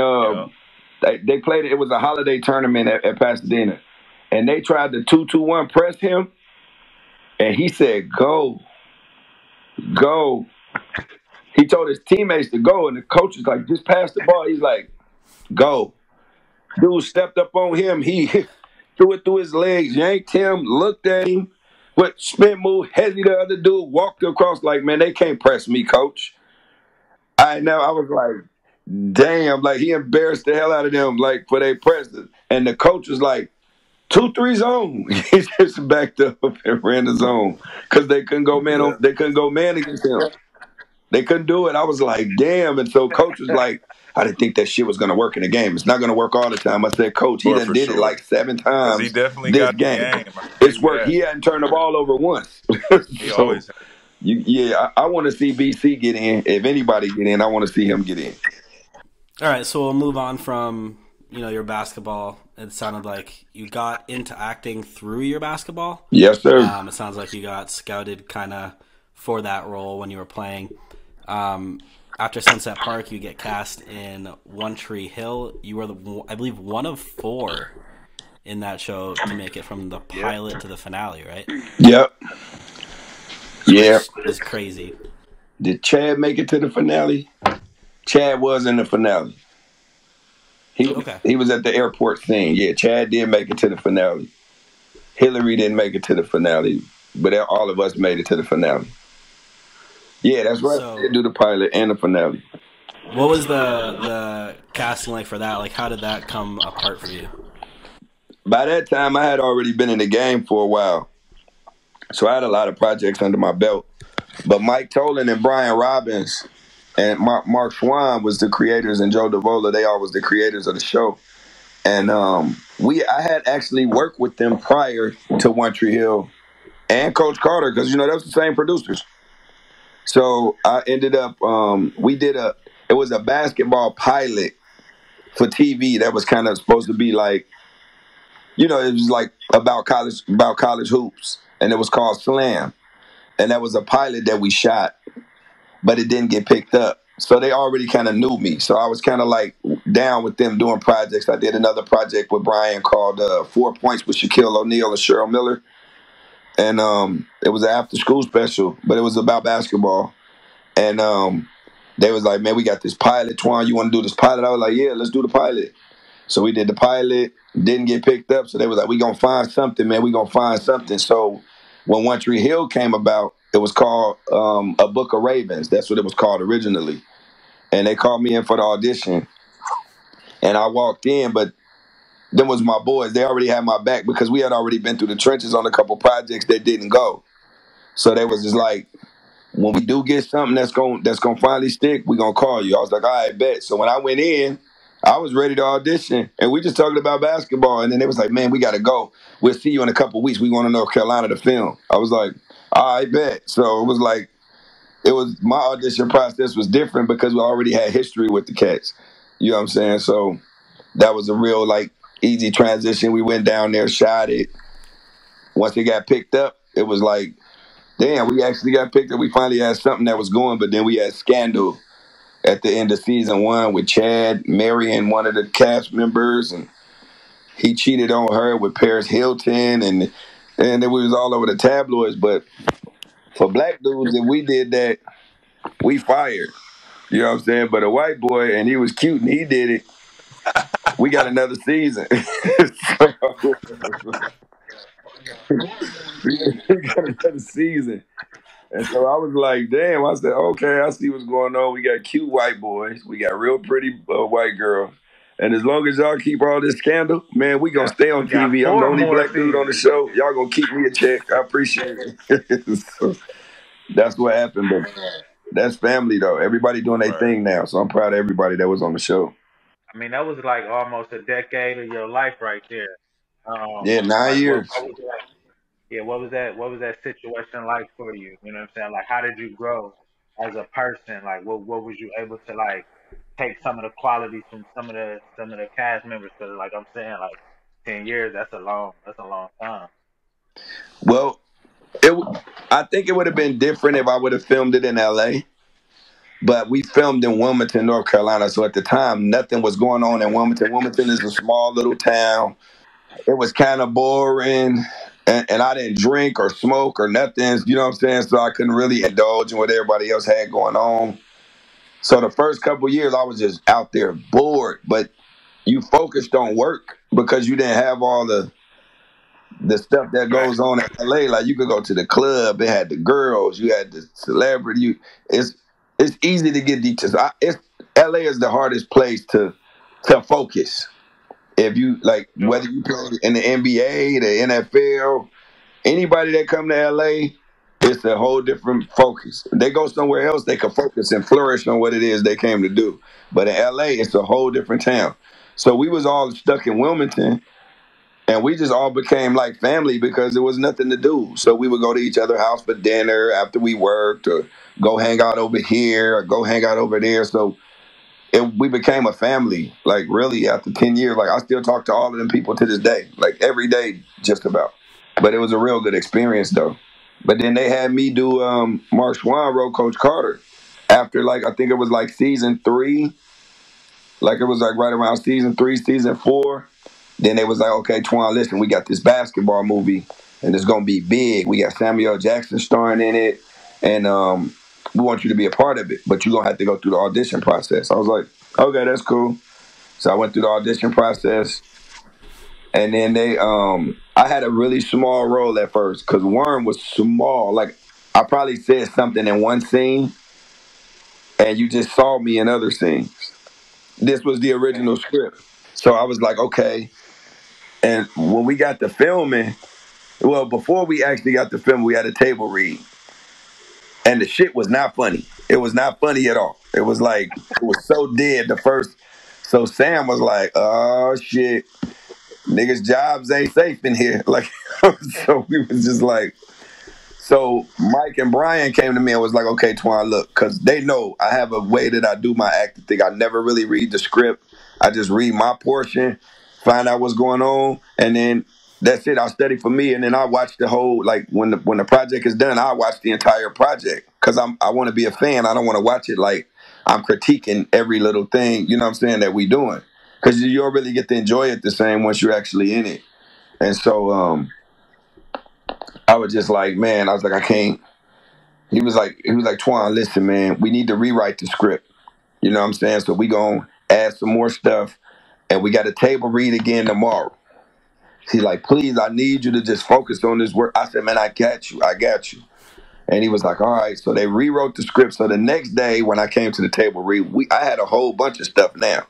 they played it. It was a holiday tournament at Pasadena. And they tried to 2-2-1 press him. And he said, go. Go. He told his teammates to go. And the coach was like, just pass the ball. He's like, go. Dude stepped up on him. He threw it through his legs, yanked him, looked at him. But spin move, hezzy the other dude, walked across like, man, they can't press me, coach. I know. I was like, damn, like he embarrassed the hell out of them, like for their presses. And the coach was like, 2-3 zone. He just backed up and ran the zone because they couldn't go man against him. They couldn't do it. I was like, damn. And so Coach was like, I didn't think that shit was going to work in the game. It's not going to work all the time. I said, Coach, he done did it like 7 times. He definitely got the game. It's worked. He hadn't turned the ball over once. He always has. Yeah, I want to see BC get in. If anybody get in, I want to see him get in. All right, so we'll move on from, you know, your basketball. It sounded like you got into acting through your basketball. Yes, sir. It sounds like you got scouted kind of for that role when you were playing. After Sunset Park, you get cast in One Tree Hill. You were, I believe, one of 4 in that show to make it from the pilot to the finale, right? Yep. Yeah, it's crazy. Did Chad make it to the finale? Chad was in the finale. He was at the airport thing. Yeah, Chad did make it to the finale. Hillary didn't make it to the finale, but all of us made it to the finale. Yeah, that's right. So, they do the pilot and the finale. What was the casting like for that? Like, how did that come apart for you? By that time, I had already been in the game for a while. So I had a lot of projects under my belt. But Mike Tolan and Brian Robbins and Mark Schwann was the creators, and Joe Davola, they all was the creators of the show. And I had actually worked with them prior to One Tree Hill and Coach Carter, because, you know, that was the same producers. So I ended up, it was a basketball pilot for TV that was kind of supposed to be like, you know, it was like about college hoops. And it was called Slam. And that was a pilot that we shot, but it didn't get picked up. So they already kind of knew me. So I was kind of like down with them doing projects. I did another project with Brian called 4 Points with Shaquille O'Neal and Cheryl Miller. And it was an after-school special, but it was about basketball. And they was like, man, we got this pilot, Twan, you want to do this pilot? I was like, yeah, let's do the pilot. So we did the pilot, didn't get picked up. So they was like, we going to find something, man. We going to find something. So when One Tree Hill came about, it was called A Book of Ravens. That's what it was called originally. And they called me in for the audition. And I walked in, but them was my boys. They already had my back because we had already been through the trenches on a couple projects that didn't go. So they was just like, when we do get something that's gonna finally stick, we going to call you. I was like, all right, bet. So when I went in, I was ready to audition, and we just talking about basketball. And then they was like, man, we got to go. We'll see you in a couple of weeks. We're going to North Carolina to film. I was like, all right, bet. So it was like, my audition process was different because we already had history with the cats. You know what I'm saying? So that was a real, like, easy transition. We went down there, shot it. Once it got picked up, it was like, damn, we actually got picked up. We finally had something that was going, but then we had Scandal at the end of season 1 with Chad marrying one of the cast members, and he cheated on her with Paris Hilton, and then we was all over the tabloids. But for black dudes, if we did that, we fired. You know what I'm saying? But a white boy, and he was cute and he did it, we got another season. So, we got another season. And so I was like, damn, I said, okay, I see what's going on. We got cute white boys. We got real pretty white girls. And as long as y'all keep all this scandal, man, we going to stay on TV. I'm the only black dude on the show. Y'all going to keep me a check. I appreciate it. So that's what happened. But that's family, though. Everybody doing their thing now. So I'm proud of everybody that was on the show. I mean, that was like almost a decade of your life right there. Yeah, 9 years. Yeah, what was that situation like for you? You know what I'm saying? Like, how did you grow as a person? Like, what was you able to, like, take some of the qualities from some of the cast members? Because, like I'm saying, like, 10 years, that's a long time. Well, I think it would have been different if I would have filmed it in LA. But we filmed in Wilmington, North Carolina. So at the time, nothing was going on in Wilmington. Wilmington is a small little town. It was kind of boring. And I didn't drink or smoke or nothing, you know what I'm saying? So I couldn't really indulge in what everybody else had going on. So the first couple of years, I was just out there bored. But you focused on work because you didn't have all the stuff that goes on in LA. Like, you could go to the club. It had the girls. You had the celebrity. It's easy to get details. LA is the hardest place to focus. If you, like, whether you play in the NBA, the NFL, anybody that come to LA, It's a whole different focus. They go somewhere else, they can focus and flourish on what it is they came to do. But in L.A., it's a whole different town. So we was all stuck in Wilmington, and we just all became like family because there was nothing to do. So we would go to each other's house for dinner after we worked, or go hang out over here or go hang out over there. So we became a family, like really after 10 years. Like I still talk to all of them people to this day, like every day just about. But it was a real good experience, though. But then they had me do Mark Schwann wrote Coach Carter after, like, I think it was like season three. Like it was like right around season three, season four. Then they was like, okay, Twan, listen, we got this basketball movie and it's going to be big. We got Samuel Jackson starring in it, and we want you to be a part of it, but you're going to have to go through the audition process. I was like, okay, that's cool. So I went through the audition process, and then they I had a really small role at first because Worm was small. Like I probably said something in one scene and you just saw me in other scenes. This was the original script. So I was like, okay. And when we got to filming, well, before we actually got to film, we had a table read. And the shit was not funny. It was not funny at all. It was like, it was so dead the first. So Sam was like, oh, shit. Niggas' jobs ain't safe in here. Like, so we was just like, so Mike and Brian came to me and was like, okay, Twan, look, because they know I have a way that I do my acting thing. I never really read the script. I just read my portion, find out what's going on, and then that's it. I study for me, and then I watch the whole, like, when the project is done, I watch the entire project because I want to be a fan. I don't want to watch it like I'm critiquing every little thing, you know what I'm saying, that we doing, because you don't really get to enjoy it the same once you're actually in it. And so I was just like, man, I was like, I can't. He was like, Twan, listen, man, we need to rewrite the script. You know what I'm saying? So we going add some more stuff, and we got a table read again tomorrow. He's like, please, I need you to just focus on this work. I said, man, I got you. And he was like, all right. So they rewrote the script. So the next day when I came to the table read, I had a whole bunch of stuff now.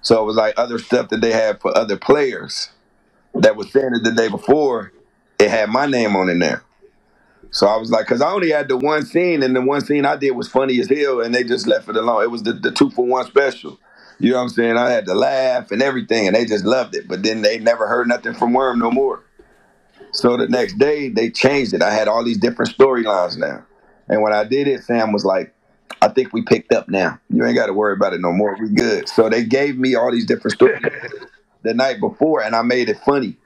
So it was like other stuff that they had for other players that was saying it the day before, it had my name on it now. So I was like, because I only had the one scene, and the one scene I did was funny as hell, and they just left it alone. It was the 2-for-1 special. You know what I'm saying? I had to laugh and everything, and they just loved it. But then they never heard nothing from Worm no more. So the next day, they changed it. I had all these different storylines now. And when I did it, Sam was like, I think we picked up now. You ain't got to worry about it no more. We good. So they gave me all these different stories the night before, and I made it funny.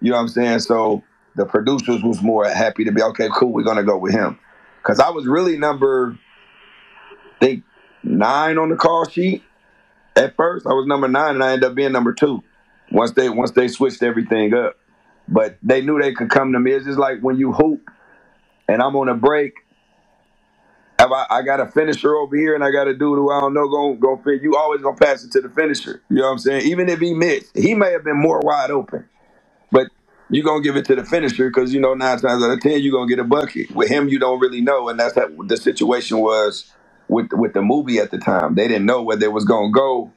You know what I'm saying? So the producers was more happy to be, okay, cool, we're going to go with him. Because I was really number, I think, 9 on the call sheet. At first, I was number 9, and I ended up being number 2 once they switched everything up. But they knew they could come to me. It's just like when you hoop and I'm on a break, I got a finisher over here and I got a dude who I don't know going to fit. You always going to pass it to the finisher. You know what I'm saying? Even if he missed, he may have been more wide open. But you're going to give it to the finisher because, you know, 9 times out of 10, you're going to get a bucket. With him, you don't really know. And that's what the situation was with the movie at the time. They didn't know where they was going to go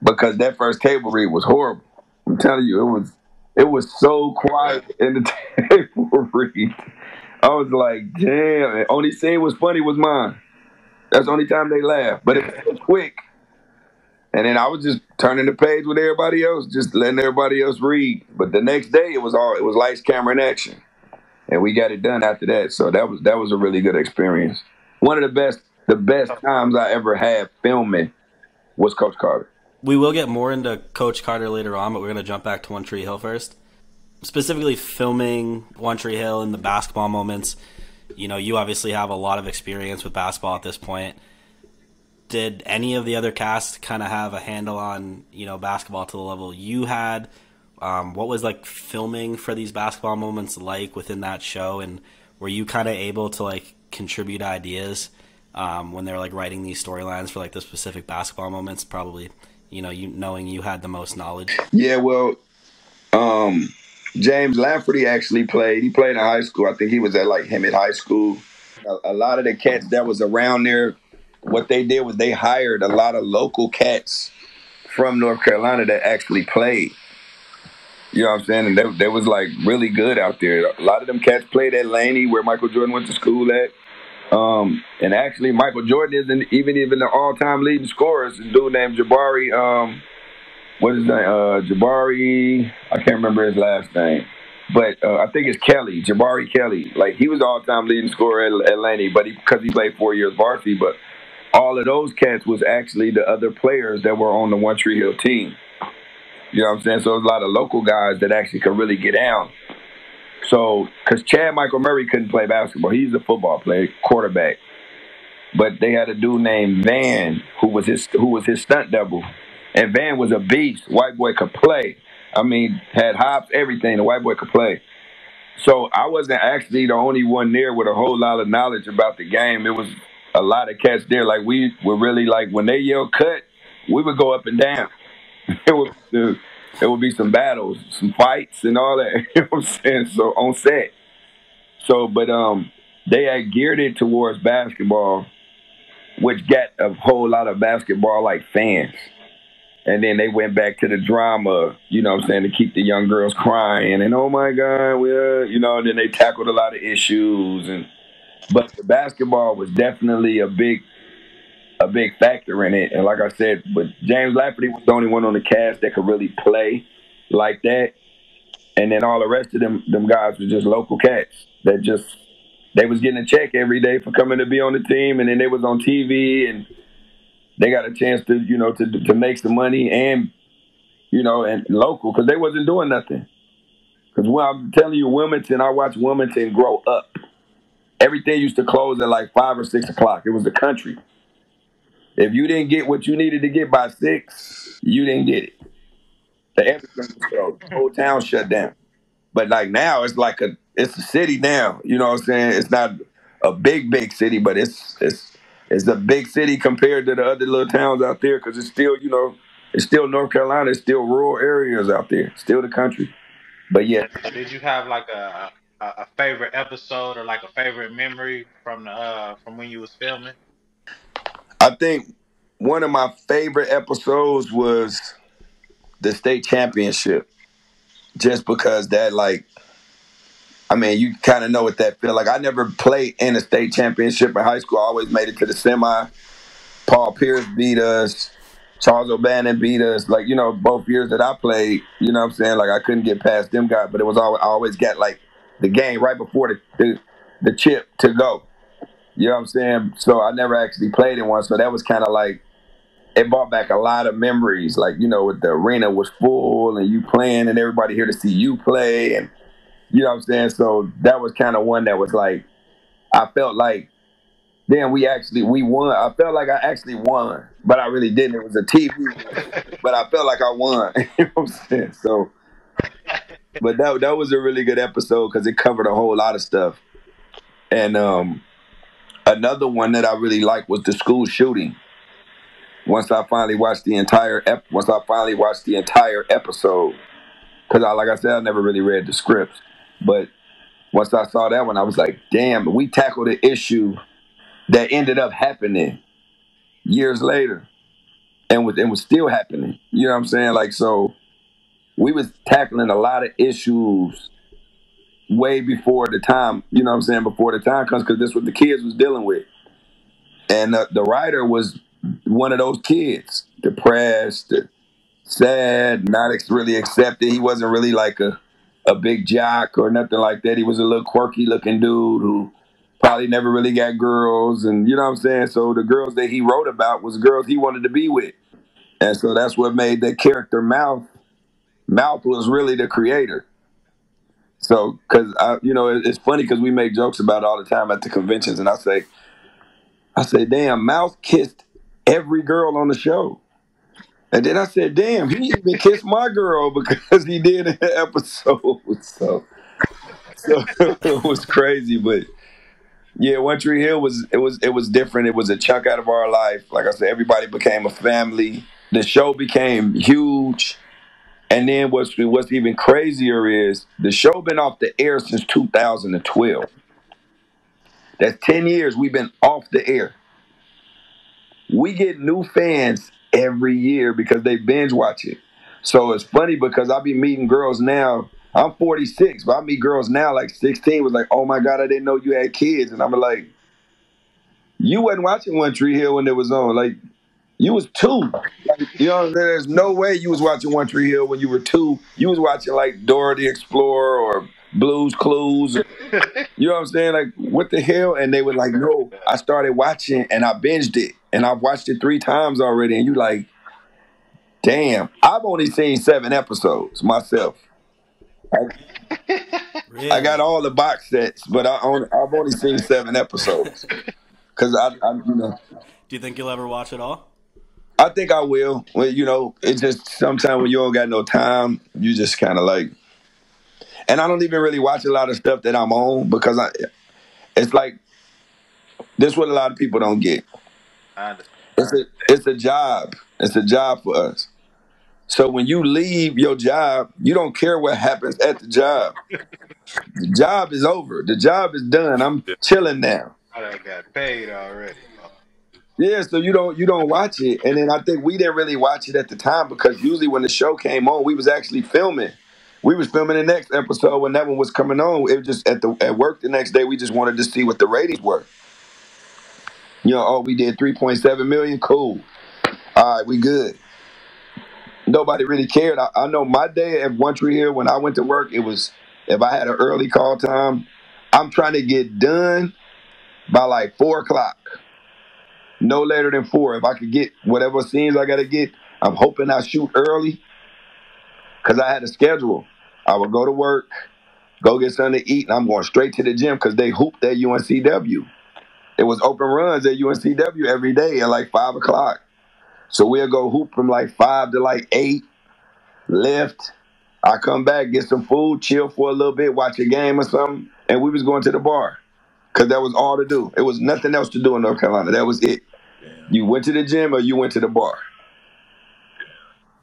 because that first table read was horrible. I'm telling you, it was so quiet in the table read. I was like, damn. And only scene was funny was mine. That's the only time they laughed. But it was quick. And then I was just turning the page with everybody else, just letting everybody else read. But the next day, it was lights, camera, and action, and we got it done after that. So that was a really good experience. One of the best times I ever had filming was Coach Carter. We will get more into Coach Carter later on, but we're gonna jump back to One Tree Hill first, specifically filming One Tree Hill and the basketball moments. You know, you obviously have a lot of experience with basketball at this point. Did any of the other cast kind of have a handle on, you know, basketball to the level you had? What was, like, filming for these basketball moments like within that show? And were you kind of able to, like, contribute ideas when they were, like, writing these storylines for, like, the specific basketball moments? Probably, you know, you knowing you had the most knowledge. Yeah, well, James Lafferty actually played. He played in high school. I think he was at, like, Hemet High School. A lot of the cats that was around there, what they did was they hired a lot of local cats from North Carolina that actually played. You know what I'm saying? And they was, like, really good out there. A lot of them cats played at Laney, where Michael Jordan went to school at. And actually, Michael Jordan isn't even the all-time leading scorer. It's a dude named Jabari. What is his name? Jabari. I can't remember his last name. But I think it's Kelly, Jabari Kelly. Like, he was all-time leading scorer at Laney, but because he played 4 years varsity. But all of those cats was actually the other players that were on the One Tree Hill team. You know what I'm saying? So there's a lot of local guys that actually could really get down. So, because Chad Michael Murray couldn't play basketball. He's a football player, quarterback. But they had a dude named Van who was his stunt double. And Van was a beast. White boy could play. I mean, had hops, everything. The white boy could play. So I wasn't actually the only one there with a whole lot of knowledge about the game. It was a lot of cats there. Like, we were really, like, when they yelled cut, we would go up and down. It would be some battles, some fights, and all that. You know what I'm saying? So on set. So, but they had geared it towards basketball, which got a whole lot of basketball like fans. And then they went back to the drama. You know what I'm saying? To keep the young girls crying and oh my God, well, you know. And then they tackled a lot of issues, but the basketball was definitely a big factor in it. And like I said, but James Lafferty was the only one on the cast that could really play like that. And then all the rest of them guys were just local cats that just, they was getting a check every day for coming to be on the team. And then they was on TV and they got a chance to, you know, to make some money and, you know, and local, because they wasn't doing nothing. Because when I'm telling you, Wilmington, I watched Wilmington grow up. Everything used to close at like 5 or 6 o'clock. It was the country. If you didn't get what you needed to get by 6, you didn't get it. The whole town shut down. But like now, it's like it's a city now. You know what I'm saying? It's not a big city, but it's a big city compared to the other little towns out there, because it's still, you know, it's still North Carolina. It's still rural areas out there. It's still the country. But yeah. So did you have like a favorite episode or like a favorite memory from the from when you was filming? I think one of my favorite episodes was the state championship, just because that, like, I mean, you kind of know what that feel like. I never played in a state championship in high school. I always made it to the semi. Paul Pierce beat us. Charles O'Bannon beat us. Like, you know, both years that I played, you know what I'm saying? Like, I couldn't get past them guys, but it was always, I always got, like, the game right before the chip to go. You know what I'm saying? So I never actually played in one. So that was kind of like, it brought back a lot of memories. Like, you know, the arena was full and you playing and everybody here to see you play. And you know what I'm saying? So that was kind of one that was like, I felt like then we won. I felt like I actually won, but I really didn't. It was a TV win, but I felt like I won. You know what I'm saying? So, but that was a really good episode because it covered a whole lot of stuff. And, another one that I really liked was the school shooting. Once I finally watched the entire episode, because like I said, I never really read the scripts. But once I saw that one, I was like, damn, we tackled an issue that ended up happening years later, and was still happening. You know what I'm saying? Like, so we was tackling a lot of issues way before the time, you know what I'm saying, before the time comes, because this is what the kids was dealing with. And the writer was one of those kids, depressed, sad, not really accepted. He wasn't really like a big jock or nothing like that. He was a little quirky looking dude who probably never really got girls, and you know what I'm saying? So the girls that he wrote about was girls he wanted to be with. And so that's what made that character Mouth. Mouth was really the creator. So, because, you know, it's funny because we make jokes about it all the time at the conventions. And I say, damn, Mouth kissed every girl on the show. And then I said, damn, he even kissed my girl because he did an episode. So it was crazy. But, yeah, One Tree Hill was different. It was a chunk out of our life. Like I said, everybody became a family. The show became huge. And then what's even crazier is the show been off the air since 2012. That's 10 years we've been off the air. We get new fans every year because they binge watch it. So it's funny because I be meeting girls now. I'm 46, but I meet girls now like 16 was like, oh my God, I didn't know you had kids. And I'm like, you wasn't watching One Tree Hill when it was on. Like, you was 2. Like, you know what I'm saying? There's no way you was watching One Tree Hill when you were 2. You was watching like Dora the Explorer or Blue's Clues. Or, you know what I'm saying? Like, what the hell? And they were like, no, I started watching and I binged it. And I've watched it 3 times already. And you like, damn, I've only seen 7 episodes myself. Really? I got all the box sets, but I've only seen 7 episodes. Cause I you know. Do you think you'll ever watch it all? I think I will. Well, you know, it's just sometimes when you don't got no time, you just kind of like. And I don't even really watch a lot of stuff that I'm on because it's like this is what a lot of people don't get. It's a job. It's a job for us. So when you leave your job, you don't care what happens at the job. The job is over. The job is done. I'm chilling now. I got paid already. Yeah, so you don't watch it. And then I think we didn't really watch it at the time because usually when the show came on, we was actually filming. We was filming the next episode when that one was coming on. It was just at work the next day. We just wanted to see what the ratings were. You know, oh, we did 3.7 million. Cool. All right, we good. Nobody really cared. I know my day at One Tree Hill when I went to work, it was if I had an early call time, I'm trying to get done by like 4 o'clock, no later than 4. If I could get whatever scenes I got to get, I'm hoping I shoot early because I had a schedule. I would go to work, go get something to eat, and I'm going straight to the gym because they hooped at UNCW. It was open runs at UNCW every day at like 5 o'clock. So we'll go hoop from like 5 to like 8, lift. I come back, get some food, chill for a little bit, watch a game or something, and we was going to the bar because that was all to do. It was nothing else to do in North Carolina. That was it. You went to the gym or you went to the bar.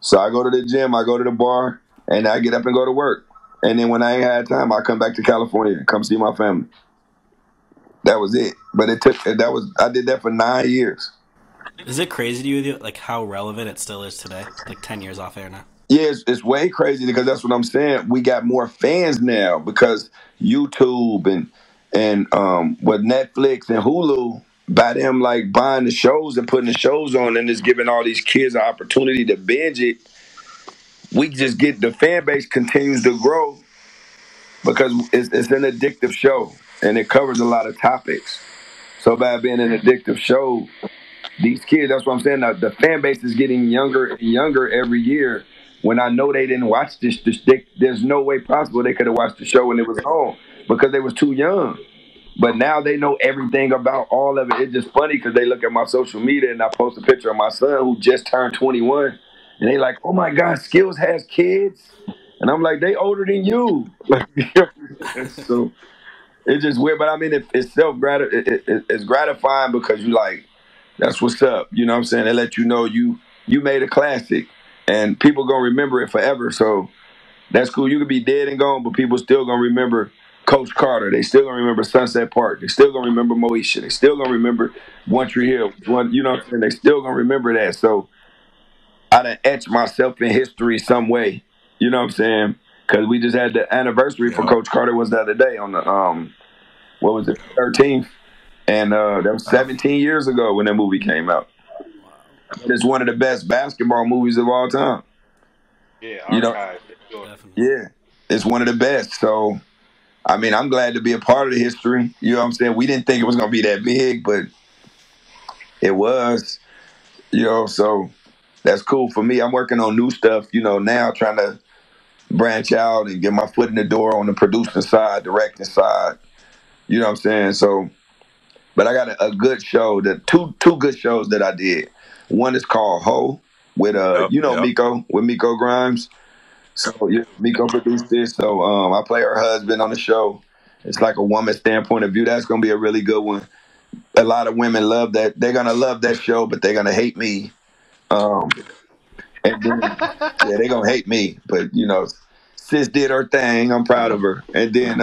So I go to the gym, I go to the bar, and I get up and go to work. And then when I ain't had time, I come back to California and come see my family. That was it. But I did that for 9 years. Is it crazy to you, like, how relevant it still is today? Like, 10 years off air now. Yeah, it's way crazy because that's what I'm saying. We got more fans now because YouTube and with Netflix and Hulu, by them, like, buying the shows and putting the shows on and just giving all these kids an opportunity to binge it, we just get the fan base continues to grow because it's an addictive show and it covers a lot of topics. So by being an addictive show, these kids, that's what I'm saying. Now, the fan base is getting younger and younger every year. When I know they didn't watch this there's no way possible they could have watched the show when it was on because they was too young. But now they know everything about all of it. It's just funny because they look at my social media and I post a picture of my son who just turned 21. And they like, oh, my God, Skills has kids? And I'm like, they older than you. So it's just weird. But, I mean, it's gratifying because you like, that's what's up. You know what I'm saying? They let you know you made a classic and people going to remember it forever. So that's cool. You could be dead and gone, but people still going to remember Coach Carter. They still going to remember Sunset Park. They still going to remember Moesha. They still going to remember One Tree Hill. You know what I'm saying? They still going to remember that. So I done etched myself in history some way. You know what I'm saying? Because we just had the anniversary for Coach Carter was the other day on the, what was it, 13th. And that was 17 years ago when that movie came out. It's one of the best basketball movies of all time. Yeah, you know, definitely. Yeah, it's one of the best. So, I mean, I'm glad to be a part of the history. You know what I'm saying? We didn't think it was going to be that big, but it was. You know, so that's cool for me. I'm working on new stuff, you know, now trying to branch out and get my foot in the door on the producing side, directing side. You know what I'm saying? So... But I got a good show, two good shows that I did. One is called Ho with Miko, with Miko Grimes. So yeah, Miko produced this. So I play her husband on the show. It's like a woman's standpoint of view. That's gonna be a really good one. A lot of women love that. They're gonna love that show, but they're gonna hate me. And then, yeah, they're gonna hate me. But you know, sis did her thing. I'm proud of her. And then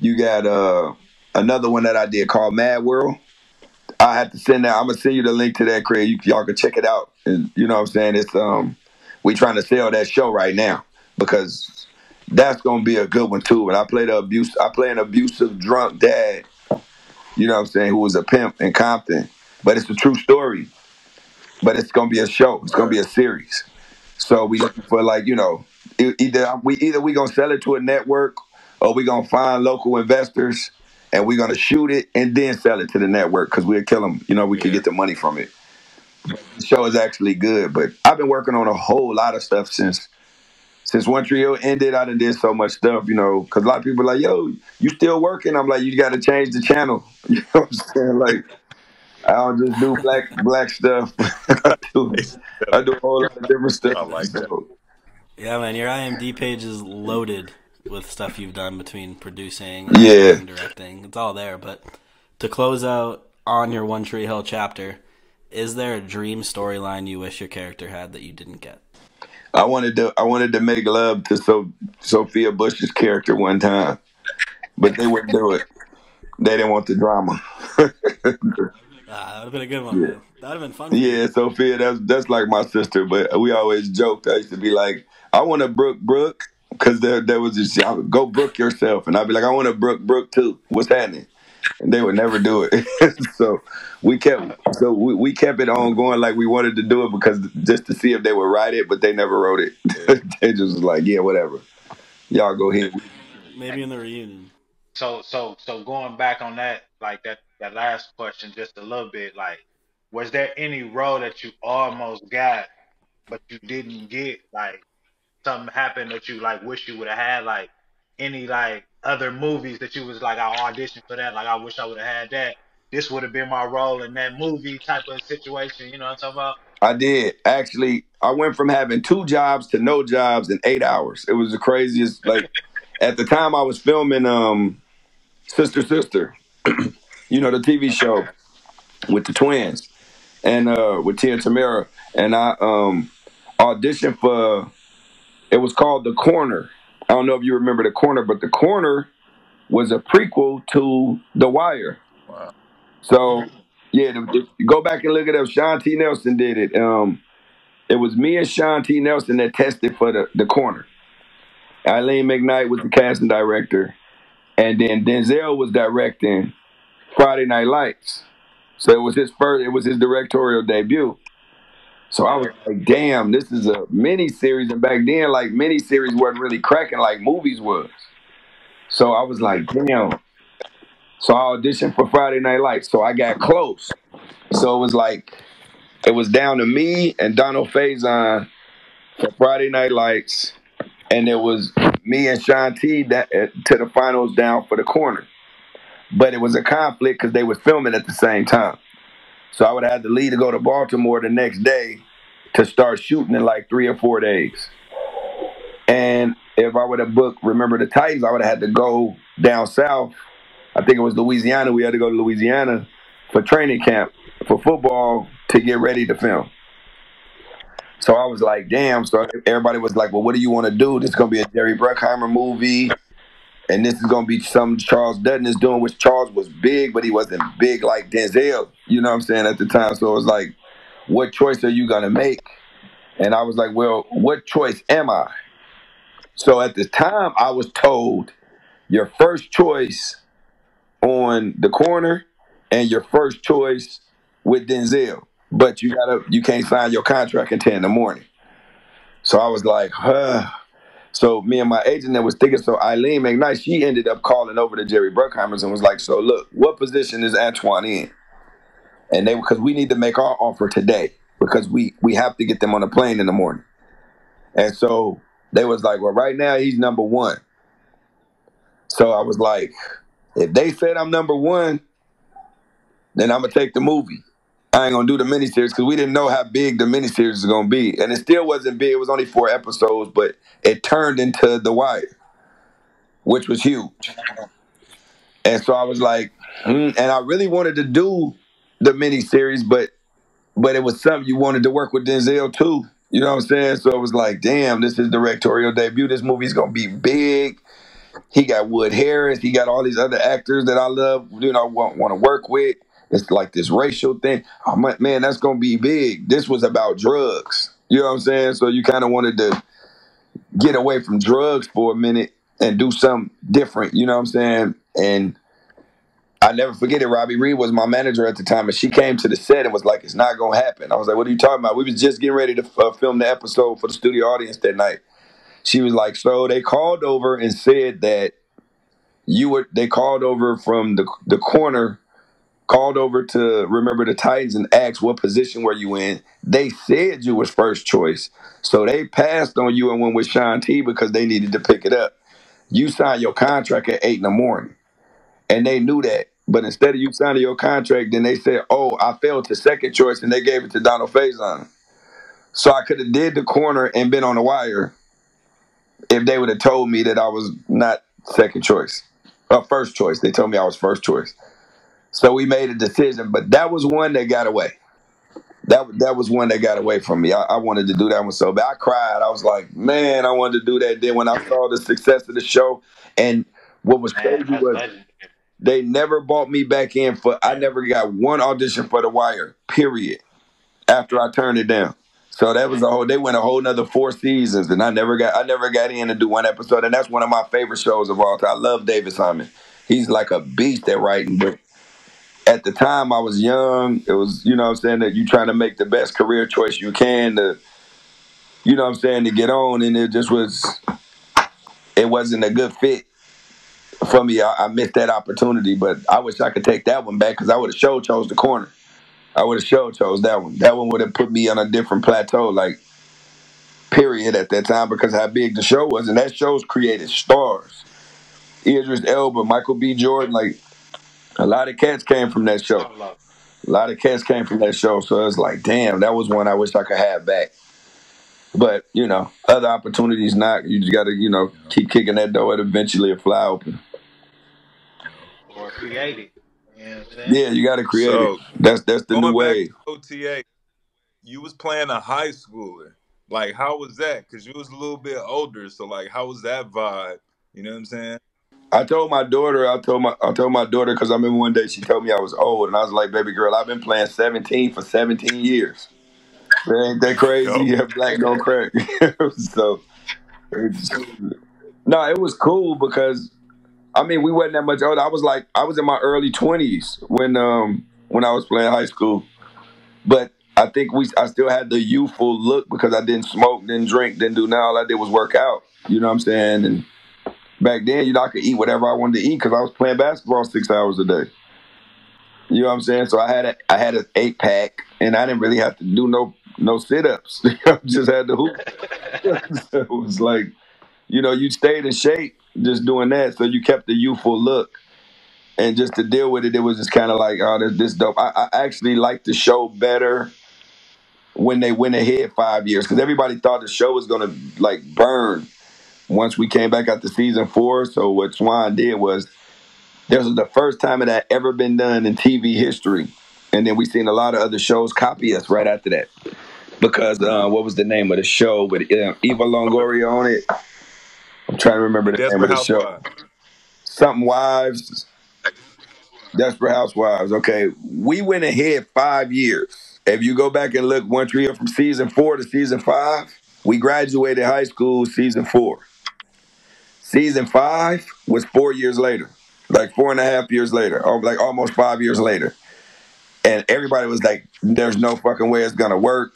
you got another one that I did called Mad World. I had to send that. I'm going to send you the link to that, Craig. Y'all can check it out. And you know what I'm saying? It's we trying to sell that show right now, because that's gonna be a good one too. And I play an abusive drunk dad, you know what I'm saying, who was a pimp in Compton. But it's a true story. But it's gonna be a show. It's gonna be a series. So we looking for, like, you know, either we gonna sell it to a network, or we gonna find local investors and we're gonna shoot it and then sell it to the network, because we'll kill them. You know, we could get the money from it. The show is actually good, but I've been working on a whole lot of stuff since One Tree Hill ended. I done did so much stuff, you know, because a lot of people are like, yo, you still working? I'm like, you got to change the channel. You know what I'm saying? Like, I don't just do black stuff. I do a whole lot of different stuff. I like that. Yeah, man, your IMDb page is loaded with stuff you've done between producing and directing. It's all there. But to close out on your One Tree Hill chapter, is there a dream storyline you wish your character had that you didn't get? I wanted to make love to Sophia Bush's character one time, but they wouldn't do it. They didn't want the drama. That would have been a good one. Yeah. That would have been fun. Yeah, Sophia, that's like my sister, but we always joked. I used to be like, I want to Brooke, because there was this, I would go Brooke yourself, and I'd be like, I want to Brooke too. What's happening? And they would never do it. So we kept it on going like we wanted to do it, because just to see if they would write it, but they never wrote it. They just was like, yeah, whatever. Y'all go ahead. Maybe in the reunion. So going back on that, like that last question just a little bit, like, was there any role that you almost got but you didn't get? Like something happened that you like wish you would have had, like any like other movies that you was like, I auditioned for that, like I wish I would have had that. This would have been my role in that movie type of situation, you know what I'm talking about? I did. Actually, I went from having 2 jobs to no jobs in 8 hours. It was the craziest. Like, at the time I was filming Sister, you know, the TV show with the twins and with Tia and Tamara. And I auditioned for, it was called The Corner. I don't know if you remember The Corner, but The Corner was a prequel to The Wire. Wow. So, yeah, go back and look it up. Sean T. Nelson did it. It was me and Sean T. Nelson that tested for the Corner. Eileen McKnight was the casting director. And then Denzel was directing Friday Night Lights. So it was his directorial debut. So I was like, damn, this is a miniseries. And back then, like, miniseries weren't really cracking like movies was. So I was like, damn. So I auditioned for Friday Night Lights. So I got close. So it was down to me and Donald Faison for Friday Night Lights. And it was me and Sean T to the finals down for The Corner. But it was a conflict because they were filming at the same time. So I would have to leave to go to Baltimore the next day to start shooting in like 3 or 4 days. And if I would have booked Remember the Titans, I would have had to go down south. I think it was Louisiana. We had to go to Louisiana for training camp for football to get ready to film. So I was like, damn. So everybody was like, well, what do you want to do? This is going to be a Jerry Bruckheimer movie. And this is going to be something Charles Dutton is doing, which Charles was big, but he wasn't big like Denzel, you know what I'm saying, at the time. So it was like, what choice are you going to make? And I was like, well, what choice am I? So at the time, I was told your first choice on The Corner and your first choice with Denzel, but you can't sign your contract until in the morning. So I was like, huh. So me and my agent that was thinking, so Eileen McKnight, she ended up calling over to Jerry Bruckheimer's and was like, so look, what position is Antwon in? And they, because we need to make our offer today, because we have to get them on a plane in the morning. And so they was like, well, right now he's number 1. So I was like, if they said I'm number 1, then I'm going to take the movie. I ain't going to do the miniseries, because we didn't know how big the miniseries was going to be. And it still wasn't big. It was only 4 episodes, but it turned into The Wire, which was huge. And so I was like, and I really wanted to do the miniseries, but it was something you wanted to work with Denzel too. You know what I'm saying? So it was like, damn, this is directorial debut. This movie's going to be big. He got Wood Harris. He got all these other actors that I love, you know, want to work with. It's like this racial thing. Oh, man, that's going to be big. This was about drugs. You know what I'm saying? So you kind of wanted to get away from drugs for a minute and do something different. You know what I'm saying? And I never forget it. Robbie Reed was my manager at the time, and she came to the set and was like, "It's not going to happen." I was like, "What are you talking about?" We was just getting ready to film the episode for the studio audience that night. She was like, "So they called over and said that you were." They called over from the corner, called over to Remember the Titans and asked, "What position were you in?" They said you was first choice, so they passed on you and went with Sean T because they needed to pick it up. You signed your contract at 8 in the morning. And they knew that. But instead of you signing your contract, then they said, "Oh, I failed to second choice," and they gave it to Donald Faison. So I could have did the corner and been on the wire if they would have told me that I was not second choice. Or first choice. They told me I was first choice. So we made a decision. But that was one that got away. That was one that got away from me. I wanted to do that one so bad. I cried. I was like, man, I wanted to do that. Then when I saw the success of the show, and what was crazy was they never bought me back in for, I never got one audition for The Wire, period, after I turned it down. So that was a whole, they went a whole nother 4 seasons, and I never got in to do one episode, and that's one of my favorite shows of all time. I love David Simon. He's like a beast at writing, but at the time I was young, it was, you know what I'm saying, that you trying to make the best career choice you can to, you know what I'm saying, to get on, and it just was, it wasn't a good fit. For me, I missed that opportunity, but I wish I could take that one back because I would have sure chose the corner. I would have sure chose that one. That one would have put me on a different plateau, like, period, at that time because how big the show was. And that show's created stars. Idris Elba, Michael B. Jordan, like, a lot of cats came from that show. A lot of cats came from that show. So it's like, damn, that was one I wish I could have back. But, you know, other opportunities not. You just got to, you know, keep kicking that door and eventually it'll fly open. Or create it. You know what I'm saying? Yeah, you got to create it. That's the new way. OTA, you was playing a high schooler. Like, how was that? Because you was a little bit older. So, like, how was that vibe? You know what I'm saying? I told my daughter because I remember one day she told me I was old. And I was like, baby girl, I've been playing 17 for 17 years. That ain't that crazy? Nope. Yeah, black don't crack. So, no, it was cool because, I mean, we wasn't that much older. I was in my early 20s when I was playing high school, but I think I still had the youthful look because I didn't smoke, didn't drink, didn't do nothing. All I did was work out. You know what I'm saying? And back then, you know, I could eat whatever I wanted to eat because I was playing basketball 6 hours a day. You know what I'm saying? So I had an 8-pack, and I didn't really have to do no sit-ups. I just had to hoop. So it was like, you know, you stayed in shape just doing that, so you kept the youthful look. And just to deal with it, it was just kind of like, oh, this dope. I actually liked the show better when they went ahead 5 years because everybody thought the show was going to, like, burn once we came back after season 4. So what Swan did was, this was the first time it had ever been done in TV history. And then we seen a lot of other shows copy us right after that. Because what was the name of the show with Eva Longoria on it? I'm trying to remember the name of the show. Housewives. Something Wives. Desperate Housewives. Okay. We went ahead 5 years. If you go back and look, One Tree Hill from season 4 to season 5, we graduated high school season 4. Season 5 was 4 years later. Like 4.5 years later, or like almost 5 years later. And everybody was like, there's no fucking way it's going to work.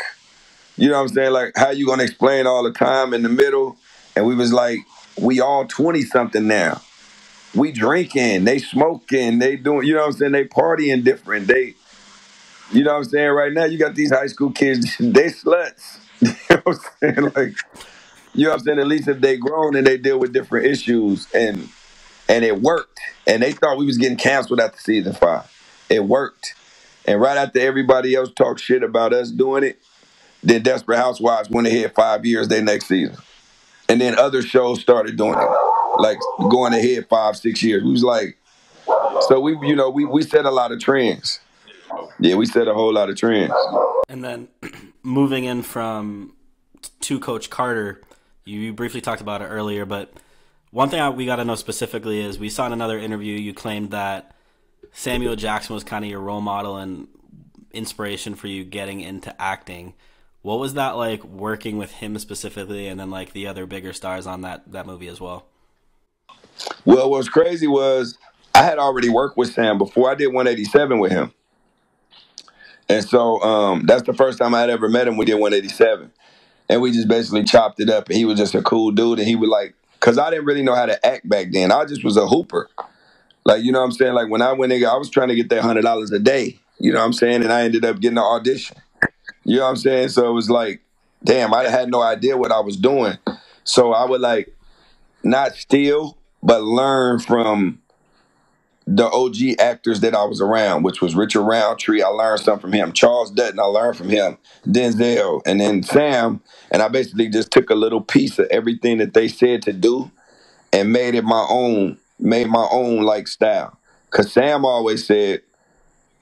You know what I'm saying? Like, how you going to explain all the time in the middle? And we was like, we all 20-something now. We drinking, they smoking, they doing, you know what I'm saying? They partying different. They, you know what I'm saying? Right now, you got these high school kids, they sluts. You know what I'm saying? Like, you know what I'm saying? At least if they grown and they deal with different issues. And it worked. And they thought we was getting canceled after season 5. It worked. And right after everybody else talked shit about us doing it, then Desperate Housewives went ahead 5 years their next season. And then other shows started doing it, like going ahead 5, 6 years. We was like, so we, you know, we set a lot of trends. Yeah, we set a whole lot of trends. And then moving in from to Coach Carter, you briefly talked about it earlier, but one thing we got to know specifically is we saw in another interview you claimed that Samuel Jackson was kind of your role model and inspiration for you getting into acting. What was that like working with him specifically, and then like the other bigger stars on that movie as well? Well, what's crazy was I had already worked with Sam before I did 187 with him. And so that's the first time I had ever met him. We did 187. And we just basically chopped it up. And he was just a cool dude. And he would like, because I didn't really know how to act back then. I just was a hooper. Like, you know what I'm saying? Like, when I went in, I was trying to get that $100 a day. You know what I'm saying? And I ended up getting an audition. You know what I'm saying? So it was like, damn, I had no idea what I was doing. So I would, like, not steal, but learn from the OG actors that I was around, which was Richard Roundtree. I learned something from him. Charles Dutton, I learned from him. Denzel, and then Sam. And I basically just took a little piece of everything that they said to do and made it my own. Made my own, like, style. Because Sam always said,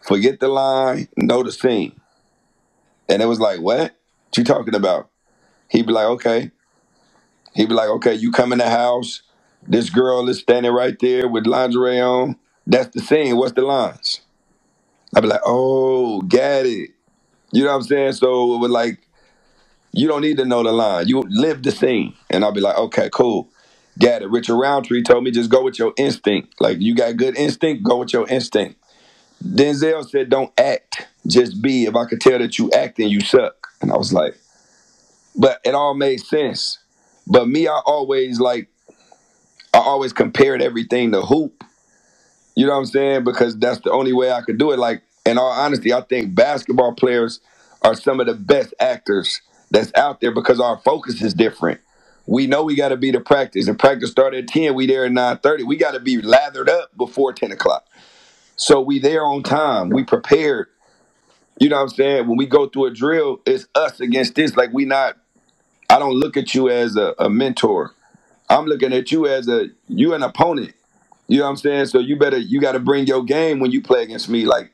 forget the line, know the scene. And it was like, what you talking about? He'd be like, okay. He'd be like, okay, you come in the house. This girl is standing right there with lingerie on. That's the scene. What's the lines? I'd be like, oh, got it. You know what I'm saying? So it was like, you don't need to know the line. You live the scene. And I'd be like, okay, cool. Got it. Richard Roundtree told me just go with your instinct. Like, you got good instinct, go with your instinct. Denzel said, don't act, just be. If I could tell that you acting, you suck. And I was like, but it all made sense. But me, I always compared everything to hoop. You know what I'm saying? Because that's the only way I could do it. Like, in all honesty, I think basketball players are some of the best actors that's out there because our focus is different. We know we got to be to practice. If practice started at 10, we there at 9:30. We got to be lathered up before 10 o'clock. So we there on time. We prepared. You know what I'm saying? When we go through a drill, it's us against this. Like, we not – I don't look at you as a mentor. I'm looking at you as you an opponent. You know what I'm saying? So you got to bring your game when you play against me. Like,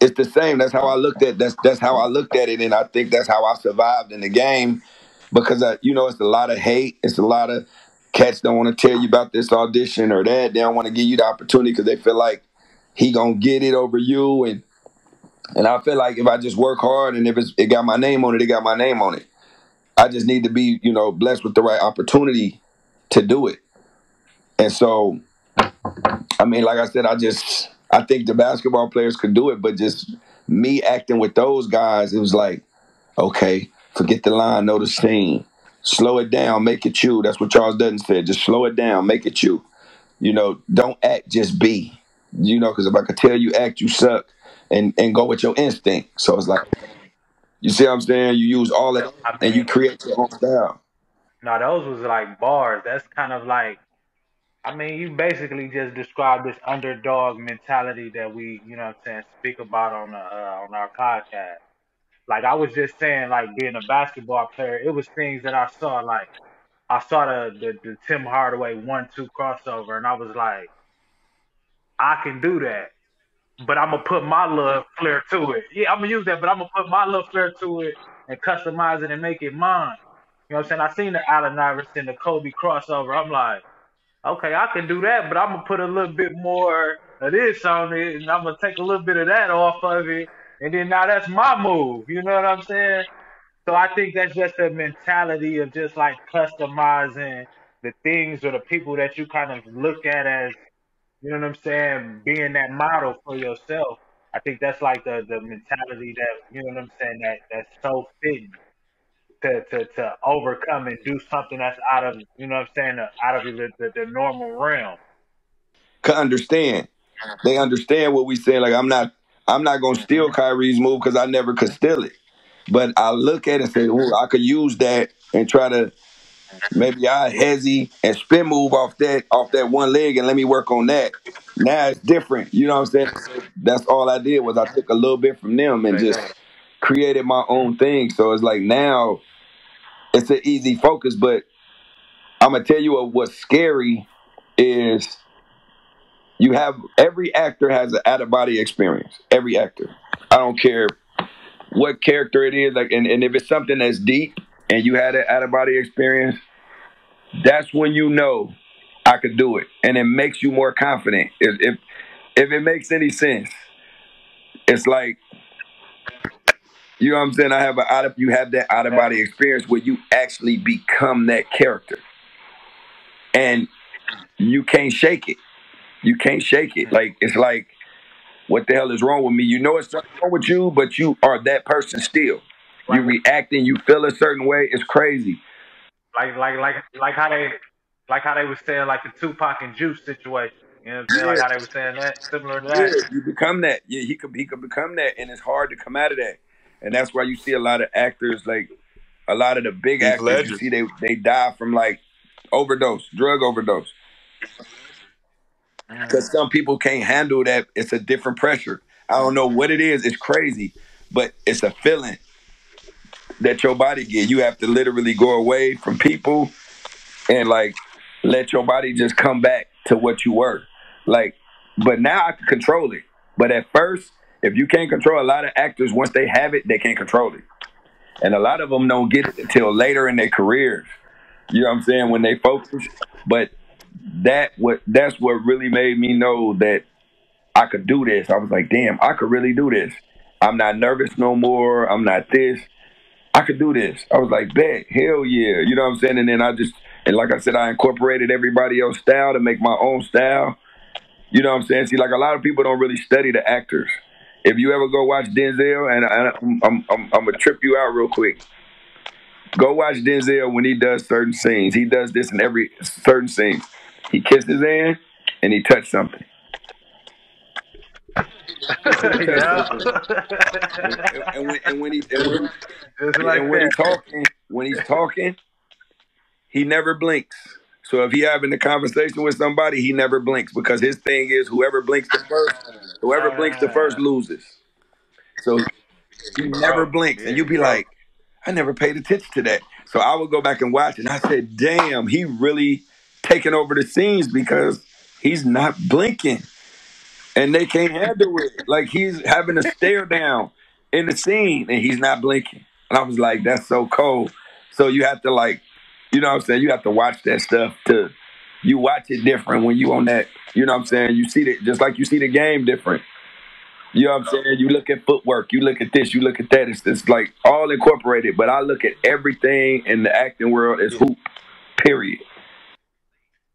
it's the same. That's how I looked at – that's how I looked at it, and I think that's how I survived in the game. Because, you know, it's a lot of hate. It's a lot of cats don't want to tell you about this audition or that. They don't want to give you the opportunity because they feel like he going to get it over you. And I feel like if I just work hard and if it got my name on it, it got my name on it. I just need to be, you know, blessed with the right opportunity to do it. And so, I mean, like I said, I think the basketball players could do it. But just me acting with those guys, it was like, okay, forget the line, know the scene. Slow it down, make it you. That's what Charles Dutton said. Just slow it down, make it you. You know, don't act, just be. You know, because if I could tell you act, you suck, and go with your instinct. So it's like, you see what I'm saying? You use all that, and you create your own style. No, those was like bars. That's kind of like, I mean, you basically just described this underdog mentality that we, you know what I'm saying, speak about on our podcast. Like, I was just saying, like, being a basketball player, it was things that I saw. Like, I saw the Tim Hardaway 1-2 crossover, and I was like, I can do that, but I'm going to put my little flair to it. Yeah, I'm going to use that, but I'm going to put my little flair to it and customize it and make it mine. You know what I'm saying? I seen the Allen Iverson, the Kobe crossover. I'm like, okay, I can do that, but I'm going to put a little bit more of this on it, and I'm going to take a little bit of that off of it. And then now that's my move, you know what I'm saying? So I think that's just the mentality of just like customizing the things or the people that you kind of look at as, you know what I'm saying, being that model for yourself. I think that's like the mentality that, you know what I'm saying, that's so fitting to overcome and do something that's out of, you know what I'm saying, out of the normal realm. To understand. They understand what we say. Like, I'm not going to steal Kyrie's move because I never could steal it. But I look at it and say, ooh, I could use that and try to maybe I hezzy and spin move off that one leg and let me work on that. Now it's different. You know what I'm saying? That's all I did was I took a little bit from them and just created my own thing. So it's like now it's an easy focus. But I'm going to tell you what's scary is – you have every actor has an out-of-body experience. Every actor. I don't care what character it is. Like, and if it's something that's deep and you had an out-of-body experience, that's when you know I could do it. And it makes you more confident. If it makes any sense, it's like You know what I'm saying? You have that out-of-body experience where you actually become that character. And you can't shake it. You can't shake it. Like, it's like, what the hell is wrong with me? You know it's something wrong with you, but you are that person still. Right. You reacting, you feel a certain way. It's crazy. Like how they was saying, like, the Tupac and Juice situation. You know what I'm saying? Like how they were saying that, similar to that. Yeah, you become that. Yeah, he could become that, and it's hard to come out of that. And that's why you see a lot of actors, like a lot of the big These actors, legends. You see they die from like overdose, drug overdose. Because some people can't handle that. It's a different pressure. I don't know what it is. It's crazy, but it's a feeling that your body gets. You have to literally go away from people and like let your body just come back to what you were. Like, but now I can control it. But at first, if you can't control, a lot of actors, once they have it, they can't control it. And a lot of them don't get it until later in their careers. You know what I'm saying? When they focus. But that's what really made me know that I could do this. I was like, damn, I could really do this. I'm not nervous no more. I'm not this. I could do this. I was like, bet, hell yeah. You know what I'm saying? And then and like I said, I incorporated everybody else's style to make my own style. You know what I'm saying? See, like a lot of people don't really study the actors. If you ever go watch Denzel, and I'm gonna trip you out real quick. Go watch Denzel when he does certain scenes. He does this in every certain scene. He kissed his hand and he touched something. And when he's talking, he never blinks. So if he's having a conversation with somebody, he never blinks, because his thing is whoever blinks the first loses. So he never blinks. And you'd be like, I never paid attention to that. So I would go back and watch, and I said, damn, he really taking over the scenes because he's not blinking. And they can't handle it. Like, he's having a stare down in the scene, and he's not blinking. And I was like, that's so cold. So you have to, like, you know what I'm saying? You have to watch that stuff to, you watch it different when you on that, you know what I'm saying? You see it just like you see the game different. You know what I'm saying? You look at footwork, you look at this, you look at that. It's like all incorporated, but I look at everything in the acting world as hoop, period.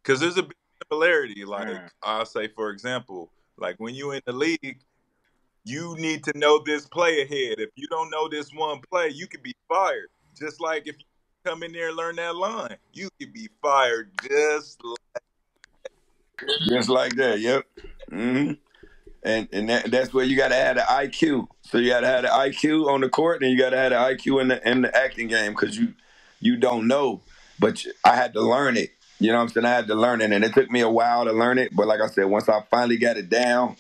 Because there's a big similarity. Like, I'll say, for example, like when you in the league, you need to know this play ahead. If you don't know this one play, you could be fired. Just like if you come in there and learn that line, you could be fired just like that. Yep. Mm-hmm. And that's where you got to add an IQ. So you got to have an IQ on the court, and you got to have an IQ in the acting game, because you don't know. But I had to learn it. You know what I'm saying? I had to learn it, and it took me a while to learn it. But like I said, once I finally got it down,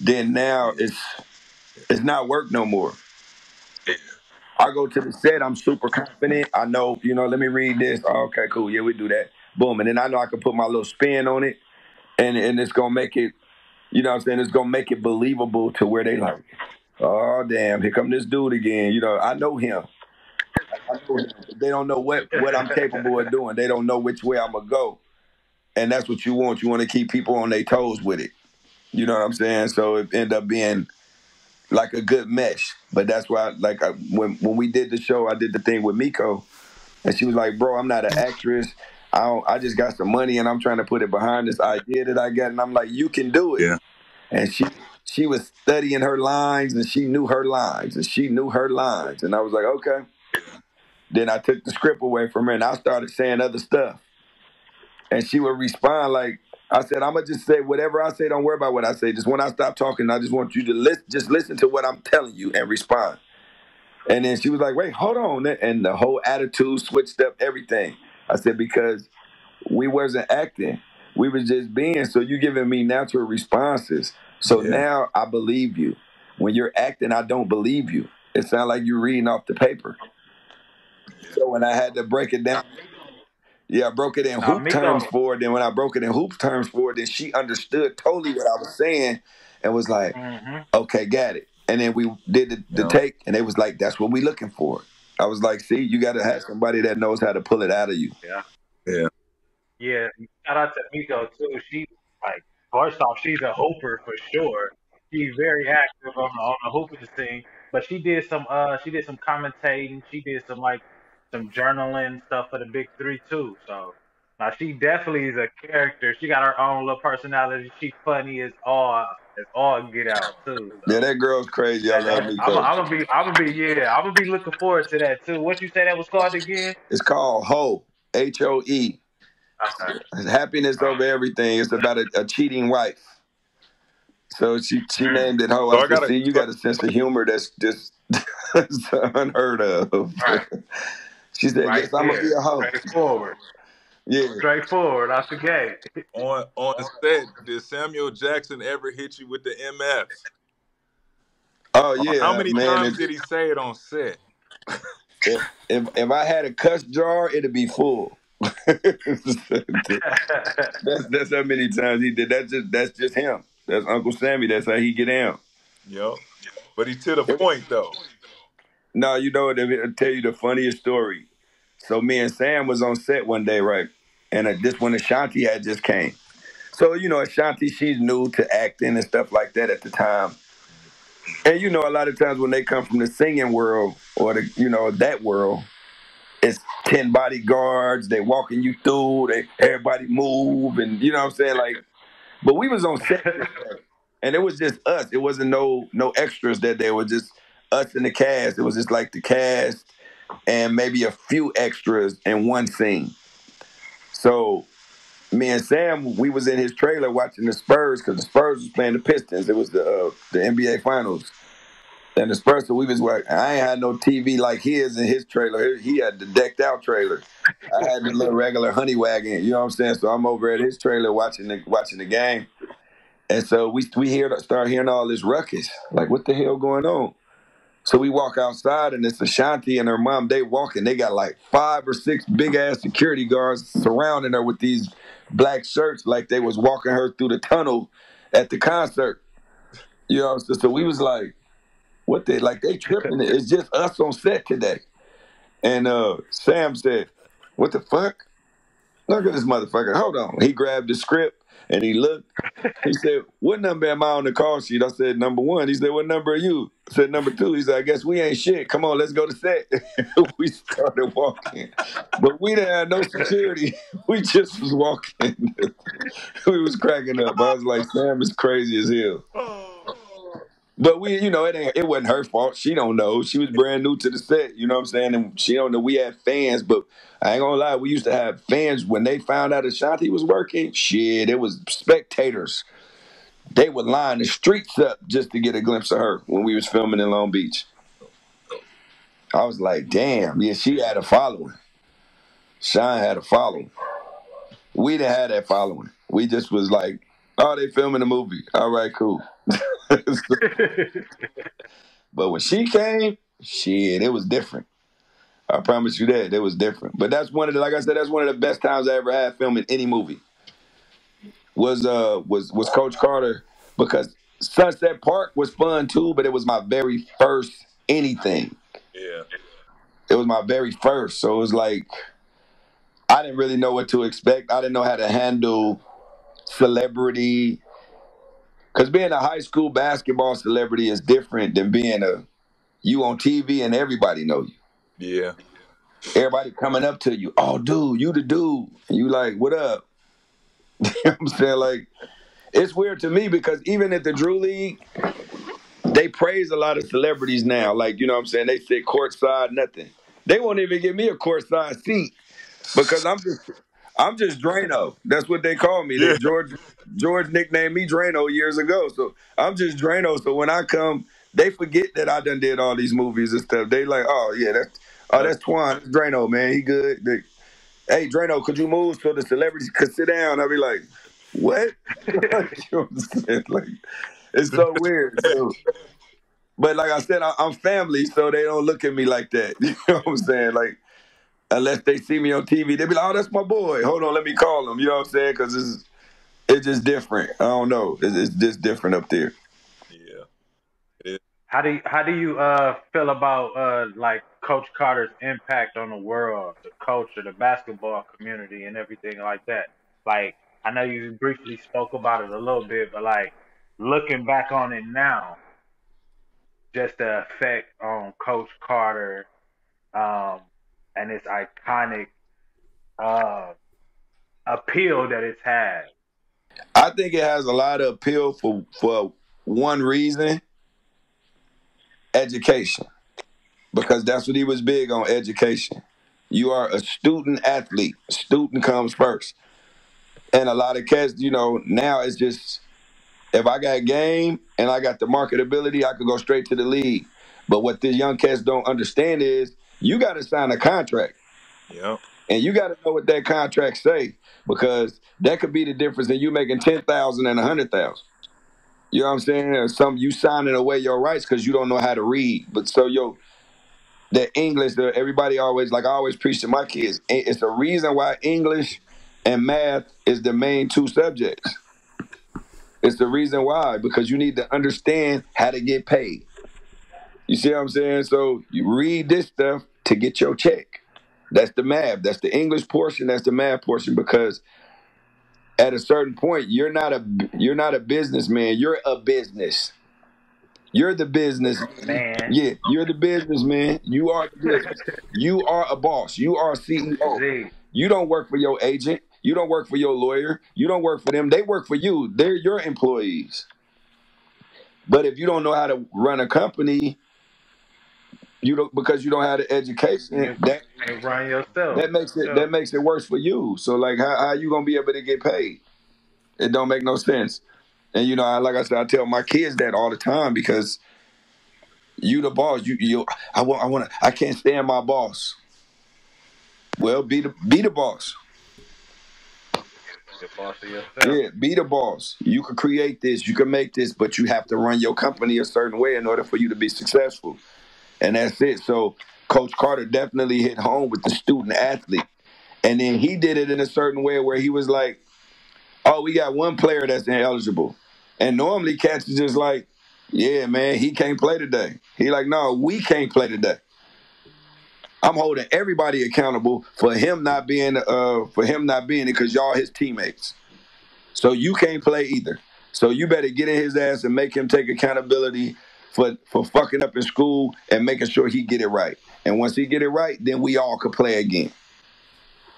then now it's not work no more. I go to the set, I'm super confident. I know, you know, let me read this. Oh, okay, cool. Yeah, we do that. Boom. And then I know I can put my little spin on it, and it's going to make it, you know what I'm saying, it's going to make it believable to where they like, oh, damn, here come this dude again. You know, I know him. They don't know what I'm capable of doing. They don't know which way I'm going to go. And that's what you want. You want to keep people on their toes with it. You know what I'm saying? So it end up being like a good mesh. But that's why, like, when we did the show, I did the thing with Miko, and she was like, bro, I'm not an actress. I just got some money, and I'm trying to put it behind this idea that I got. And I'm like, you can do it. Yeah. And she was studying her lines, and she knew her lines, and she knew her lines. And I was like, okay. Then I took the script away from her, and I started saying other stuff. And she would respond like, I said, I'm going to just say whatever I say. Don't worry about what I say. Just when I stop talking, I just want you to listen to what I'm telling you and respond. And then she was like, wait, hold on. And the whole attitude switched up everything. I said, because we wasn't acting. We was just being. So you giving me natural responses. So now I believe you. When you're acting, I don't believe you. It sounds like you're reading off the paper. So when I had to break it down, I broke it in hoop terms for her. Then when I broke it in hoop terms for her, then she understood totally what I was saying and was like, okay, got it. And then we did the take, and they was like, that's what we looking for. I was like, see, you got to have somebody that knows how to pull it out of you. Yeah. Yeah. Yeah. Shout out to Miko, too. She, like, first off, she's a hooper for sure. She's very active on the hooping thing. But she did some commentating. She did some journaling stuff for the Big Three too. So now she definitely is a character. She got her own little personality. She's funny as all. It's all get out too. So. Yeah, that girl's crazy. I love me. I'm gonna be looking forward to that too. What you say that was called again? It's called Ho, H-O-E. Okay. Happiness over everything. It's about a cheating wife. So she named it Ho. So I gotta, see, you got a sense of humor that's just unheard of. Right. She said, right, "Yes, I'm gonna be a ho." Straightforward. Yeah. Straightforward, I forget. On set, did Samuel Jackson ever hit you with the MF? Oh yeah. How many times did he say it on set? If I had a cuss jar, it'd be full. that's how many times he did. That's just him. That's Uncle Sammy. That's how he get down. Yep. But he's to the point though. No, you know, I'll tell you the funniest story. So me and Sam was on set one day, right? And this one, Ashanti had just came. So, you know, Ashanti, she's new to acting and stuff like that at the time. And, you know, a lot of times when they come from the singing world or, that world, it's 10 bodyguards. They walking you through. Everybody move. And, you know what I'm saying? Like, but we was on set. And it was just us. It wasn't no extras that day. It was just us and the cast. It was just like the cast and maybe a few extras in one scene. So me and Sam, we was in his trailer watching the Spurs because the Spurs was playing the Pistons. It was the NBA Finals. And the Spurs, so we was like, I ain't had no TV like his in his trailer. He had the decked-out trailer. I had the little regular honey wagon, you know what I'm saying? So I'm over at his trailer watching the game. And so we start hearing all this ruckus. Like, what the hell going on? So we walk outside, and it's Ashanti and her mom. They walking. They got like 5 or 6 big-ass security guards surrounding her with these black shirts like they was walking her through the tunnel at the concert. You know what I'm saying? So we was like, what they – like they tripping. It's just us on set today. And Sam said, what the fuck? Look at this motherfucker. Hold on. He grabbed the script, and he looked. He said, what number am I on the call sheet? I said, number 1. He said, what number are you? I said, number 2. He said, I guess we ain't shit. Come on, let's go to set. We started walking. But we didn't have no security. We just was walking. We was cracking up. I was like, Sam is crazy as hell. But we, it wasn't her fault. She don't know. She was brand new to the set, you know what I'm saying? And she don't know we had fans, but I ain't gonna lie, we used to have fans. When they found out Ashanti was working, shit, it was spectators. They would line the streets up just to get a glimpse of her when we was filming in Long Beach. I was like, damn, yeah, she had a following. Sean had a following. We didn't have that following. We just was like, oh, they filming a movie. All right, cool. But when she came, shit, it was different. I promise you that. It was different. But that's one of the, like I said, that's one of the best times I ever had filming any movie. Was Coach Carter, because Sunset Park was fun too, but it was my very first anything. Yeah. It was my very first. So it was like I didn't really know what to expect. I didn't know how to handle celebrity. Because being a high school basketball celebrity is different than being you on TV and everybody know you. Yeah. Everybody coming up to you. Oh, dude, you the dude. And you like, what up? You know what I'm saying? Like, it's weird to me because even at the Drew League, they praise a lot of celebrities now. Like, you know what I'm saying? They sit courtside, nothing. They won't even give me a courtside seat because I'm just Drano. That's what they call me. Yeah. George nicknamed me Drano years ago. So I'm just Drano. So when I come, they forget that I done did all these movies and stuff. They like, oh, yeah, that's Twan. Drano, man. He good. Hey, Drano, could you move so the celebrities could sit down? I'll be like, what? It's so weird. So. But like I said, I'm family, so they don't look at me like that. You know what I'm saying? Like, unless they see me on TV, they be like, oh, that's my boy. Hold on, let me call him. You know what I'm saying? Because it's just different. I don't know. It's just different up there. Yeah. How do you feel about like Coach Carter's impact on the world, the culture, the basketball community, and everything like that? Like, I know you briefly spoke about it a little bit, but like looking back on it now, just the effect on Coach Carter and its iconic appeal that it's had? I think it has a lot of appeal for one reason, education, because that's what he was big on, education. You are a student athlete. Student comes first. And a lot of cats, you know, now it's just, if I got game and I got the marketability, I could go straight to the league. But what these young cats don't understand is you got to sign a contract. Yep. And you got to know what that contract say, because that could be the difference in you making $10,000 and $100,000. You know what I'm saying? Or some you signing away your rights because you don't know how to read. But so the English, everybody always, like I always preach to my kids, it's the reason why English and math is the main two subjects. It's the reason why, because you need to understand how to get paid. You see what I'm saying? So you read this stuff to get your check. That's the math. That's the English portion. That's the math portion, because at a certain point, you're not a businessman. You're a business. You're the business. Man. Yeah, you're the businessman. You are the business. You are a boss. You are a CEO. You don't work for your agent. You don't work for your lawyer. You don't work for them. They work for you. They're your employees. But if you don't know how to run a company, because you don't have the education, that run yourself. That makes it worse for you. So like, how are you gonna be able to get paid? It don't make no sense. And you know, like I said, I tell my kids that all the time, because you the boss. I can't stand my boss. Well, be the boss. Be the boss of yourself. Yeah, be the boss. You can create this, you can make this, but you have to run your company a certain way in order for you to be successful. And that's it. So Coach Carter definitely hit home with the student athlete. And then he did it in a certain way where he was like, oh, we got one player that's ineligible. And normally cats is just like, yeah, man, he can't play today. He like, no, we can't play today. I'm holding everybody accountable for him not being it, because y'all his teammates. So you can't play either. So you better get in his ass and make him take accountability for fucking up in school and making sure he get it right. And once he get it right, then we all could play again.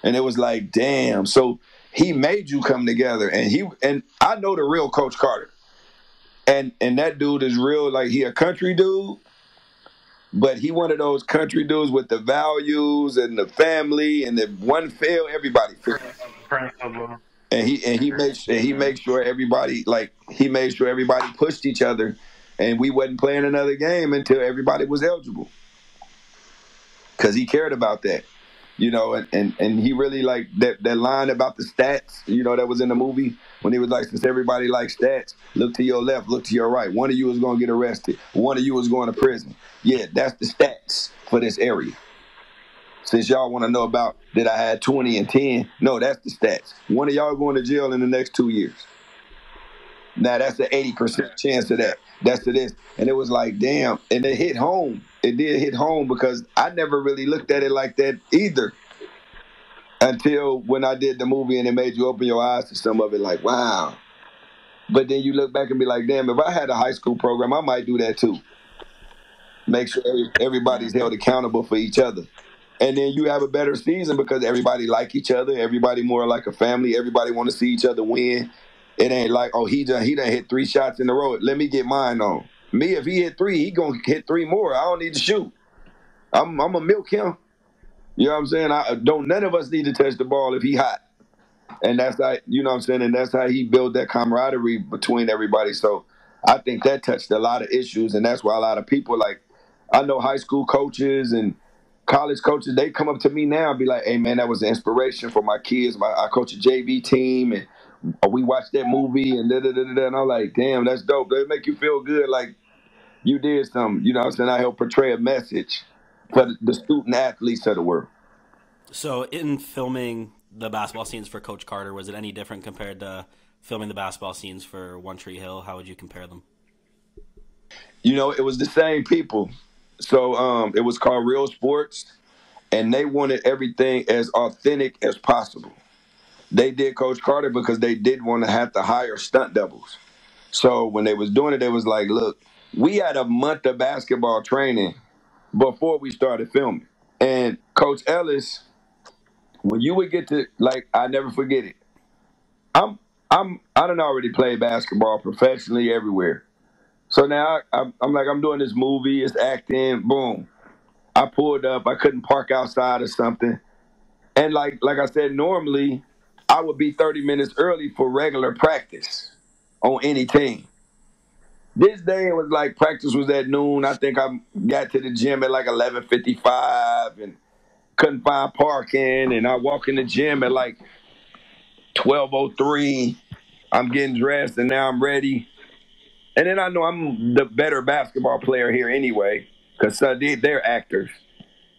And it was like, damn. So he made you come together. And I know the real Coach Carter. And that dude is real, like he a country dude, but he one of those country dudes with the values and the family and the one fail, everybody fails. And he made sure everybody pushed each other. And we wasn't playing another game until everybody was eligible, because he cared about that, you know. And he really liked that line about the stats, you know, that was in the movie when he was like, since everybody likes stats, look to your left, look to your right. One of you is going to get arrested. One of you is going to prison. Yeah, that's the stats for this area. Since y'all want to know about that I had 20 and 10, no, that's the stats. One of y'all going to jail in the next 2 years. Now that's an 80% chance of that. That's it is. And it was like, damn. And it hit home. It did hit home, because I never really looked at it like that either until when I did the movie, and it made you open your eyes to some of it, like, wow. But then you look back and be like, damn, if I had a high school program, I might do that too. Make sure everybody's held accountable for each other. And then you have a better season because everybody like each other. Everybody more like a family. Everybody want to see each other win. It ain't like, oh, he done hit 3 shots in a row. Let me get mine on. Me, if he hit 3, he gonna hit 3 more. I don't need to shoot. I'm gonna milk him. You know what I'm saying? None of us need to touch the ball if he hot. And that's how, you know what I'm saying? And that's how he built that camaraderie between everybody. So I think that touched a lot of issues, and that's why a lot of people, like, I know high school coaches and college coaches, they come up to me now and be like, hey, man, that was an inspiration for my kids. I coach a JV team, and we watched that movie and da-da-da-da-da, and I'm like, damn, that's dope. They make you feel good like you did something. You know what I'm saying? I help portray a message for the student-athletes of the world. So in filming the basketball scenes for Coach Carter, was it any different compared to filming the basketball scenes for One Tree Hill? How would you compare them? You know, it was the same people. So it was called Real Sports, and they wanted everything as authentic as possible. They did Coach Carter because they did want to have to hire stunt doubles. So when they was doing it, they was like, look, we had a month of basketball training before we started filming. And Coach Ellis, when you would get to, like, I never forget it. I done already played basketball professionally everywhere. So now I'm like, I'm doing this movie, it's acting, boom. I pulled up, I couldn't park outside or something. And like I said, normally I would be 30 minutes early for regular practice on any team. This day it was like practice was at noon. I think I got to the gym at like 11:55 and couldn't find parking. And I walk in the gym at like 12:03. I'm getting dressed and now I'm ready. And then I know I'm the better basketball player here anyway, because they're actors.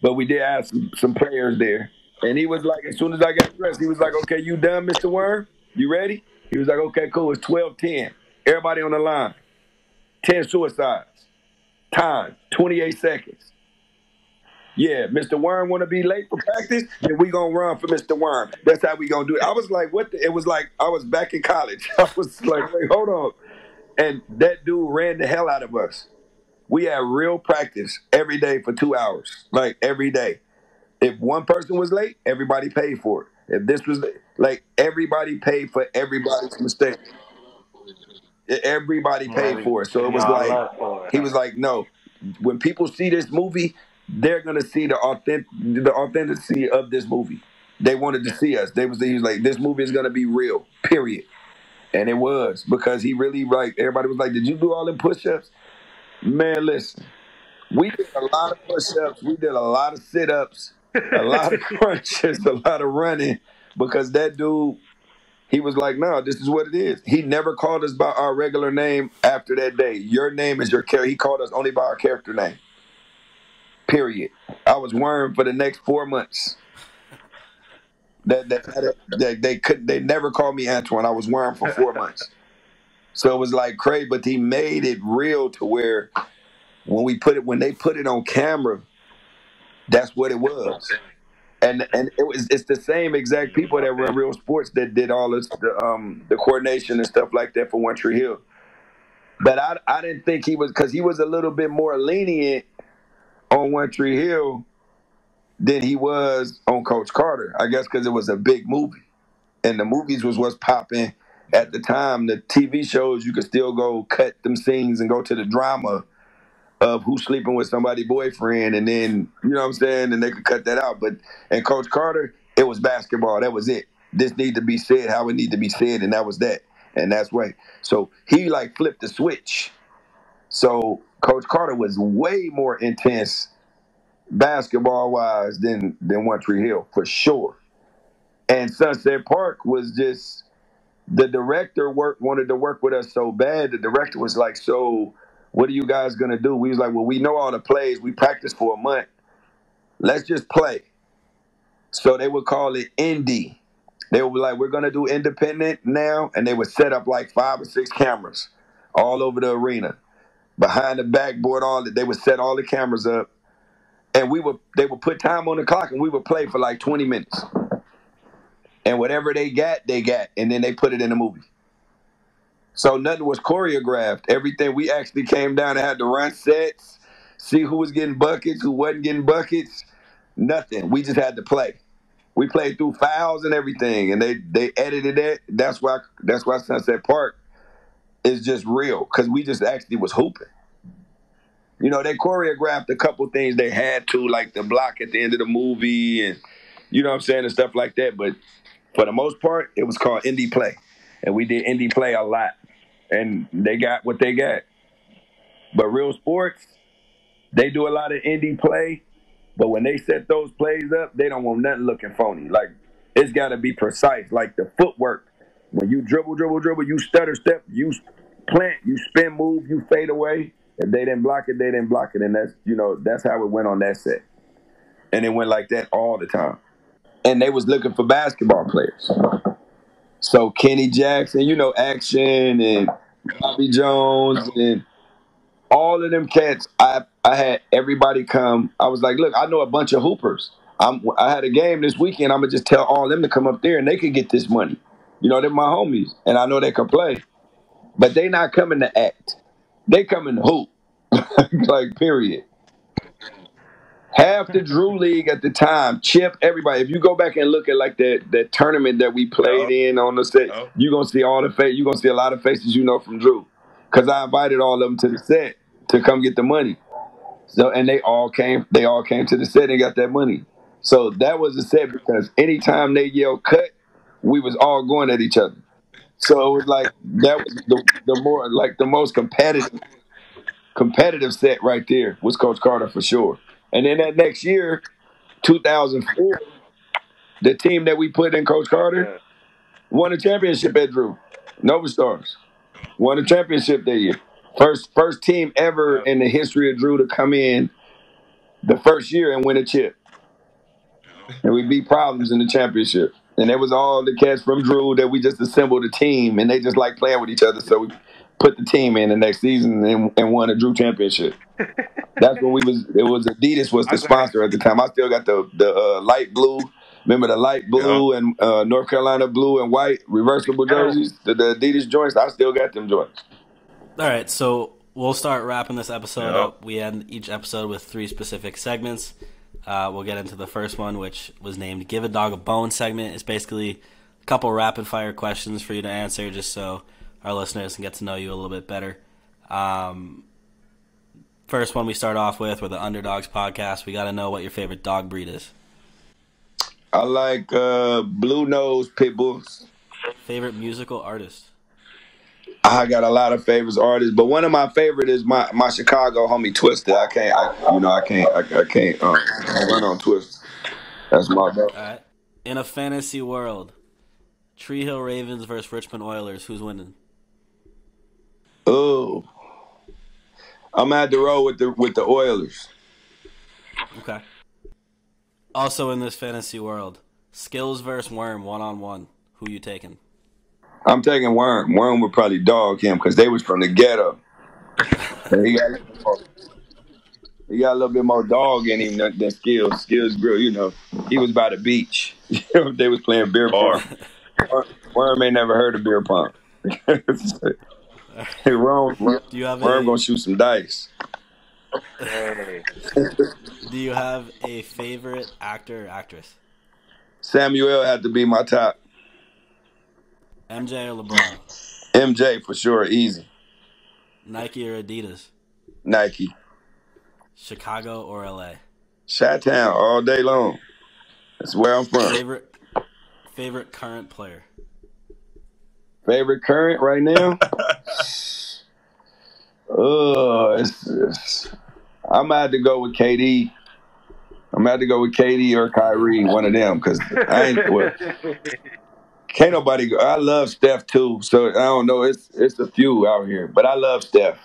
But we did have some players there. And he was like, as soon as I got dressed, he was like, okay, you done, Mr. Worm? You ready? He was like, okay, cool. It's 12:10. Everybody on the line. 10 suicides. Time, 28 seconds. Yeah, Mr. Worm want to be late for practice? Then we going to run for Mr. Worm. That's how we going to do it. I was like, what? It was like I was back in college. I was like, wait, hold on. And that dude ran the hell out of us. We had real practice every day for 2 hours, like every day. If one person was late, everybody paid for it. If this was late, like everybody paid for everybody's mistake. Everybody paid for it. So it was like, he was like, no, when people see this movie, they're going to see the authenticity of this movie. They wanted to see us. He was like, this movie is going to be real, period. And it was, because he really, like, everybody was like, did you do all them push-ups? Man, listen, we did a lot of push-ups. We did a lot of sit-ups, a lot of crunches, a lot of running, because that dude, he was like, no, this is what it is. He never called us by our regular name after that day. Your name is your character. He called us only by our character name, period. I was Worm for the next 4 months. They never called me Antwon. I was Worm for 4 months. So it was like crazy, but he made it real to where when they put it on camera, that's what it was. And it's the same exact people that were in Real Sports that did all this, the coordination and stuff like that for One Tree Hill. But I didn't think he was, because he was a little bit more lenient on One Tree Hill than he was on Coach Carter, I guess, because it was a big movie. And the movies was what's popping at the time. The TV shows, you could still go cut them scenes and go to the drama of who's sleeping with somebody's boyfriend, and then, you know what I'm saying, and they could cut that out. But and Coach Carter, it was basketball. That was it. This need to be said how it need to be said, and that was that. And that's right. So he, like, flipped the switch. So Coach Carter was way more intense basketball-wise than One Tree Hill, for sure. And Sunset Park was just – the director wanted to work with us so bad. The director was like, so what are you guys going to do? We was like, well, we know all the plays. We practiced for a month. Let's just play. So they would call it indie. They would be like, we're going to do independent now. And they would set up like 5 or 6 cameras all over the arena. Behind the backboard, all that. They would set all the cameras up. And they would put time on the clock, and we would play for like 20 minutes. And whatever they got, and then they put it in the movie. So nothing was choreographed. Everything, we actually came down and had to run sets, see who was getting buckets, who wasn't getting buckets, nothing. We just had to play. We played through fouls and everything, and they edited it. That's why Sunset Park is just real, because we just actually was hooping. You know, they choreographed a couple things they had to, like the block at the end of the movie and, you know what I'm saying, and stuff like that. But for the most part, it was called indie play. And we did indie play a lot. And they got what they got. But Real Sports, they do a lot of indie play. But when they set those plays up, they don't want nothing looking phony. Like, it's got to be precise. Like the footwork, when you dribble, you stutter step, you plant, you spin move, you fade away. If they didn't block it, and that's, you know, that's how it went on that set. And it went like that all the time. And they was looking for basketball players. So Kenny Jackson, you know, Action and Bobby Jones and all of them cats, I had everybody come. I was like, look, I know a bunch of hoopers. I had a game this weekend. I'm going to just tell all them to come up there and they could get this money. You know, they're my homies and I know they can play. But they not coming to act. They coming to hoop. Like, period. Half the Drew League at the time, Chip, everybody. If you go back and look at like that tournament that we played in on the set, you're gonna see all the faces. You're gonna see a lot of faces you know from Drew, because I invited all of them to the set to come get the money. So and they all came. They all came to the set and got that money. So that was the set, because anytime they yelled cut, we was all going at each other. So it was like that was the most competitive set right there was Coach Carter for sure. And then that next year, 2004, the team that we put in Coach Carter won a championship at Drew. Nova Stars won a championship that year. First team ever in the history of Drew to come in the first year and win a chip. And we beat Problems in the championship. And it was all the cats from Drew that we just assembled a team, and they just like playing with each other. So we put the team in the next season and won a Drew championship. That's when we was. It was Adidas was the sponsor at the time. I still got the light blue. Remember the light blue and North Carolina blue and white reversible jerseys. The Adidas joints. I still got them joints. All right, so we'll start wrapping this episode up. We end each episode with three specific segments. We'll get into the first one, which was named "Give a Dog a Bone" segment. It's basically a couple rapid fire questions for you to answer, just so our listeners can get to know you a little bit better. First one we start off with, we're the Underdogs Podcast. We got to know what your favorite dog breed is. I like blue nose pit bulls. Favorite musical artist? I got a lot of favorite artists, but one of my favorite is my Chicago homie Twisted. I run on Twisted. That's my dog. All right. In a fantasy world, Tree Hill Ravens versus Richmond Oilers, who's winning? Oh, I'm at the road with the Oilers. Okay. Also in this fantasy world, Skills versus Worm 1-on-1. Who you taking? I'm taking Worm. Worm would probably dog him because they was from the ghetto. He got a little bit more dog in him than Skills. Skills grew, you know. He was by the beach. They was playing beer pong. Worm ain't never heard of beer pong. Hey, Worm gonna shoot some dice. Do you have a favorite actor or actress? Samuel had to be my top. MJ or LeBron? MJ for sure, easy. Nike or Adidas? Nike. Chicago or LA? Chi-town all day long. That's where I'm from. Favorite current player? Favorite current right now? I'm gonna have to go with KD. I'm gonna have to go with KD or Kyrie, one of them, because can't nobody go. I love Steph too, so I don't know. It's a few out here, but I love Steph.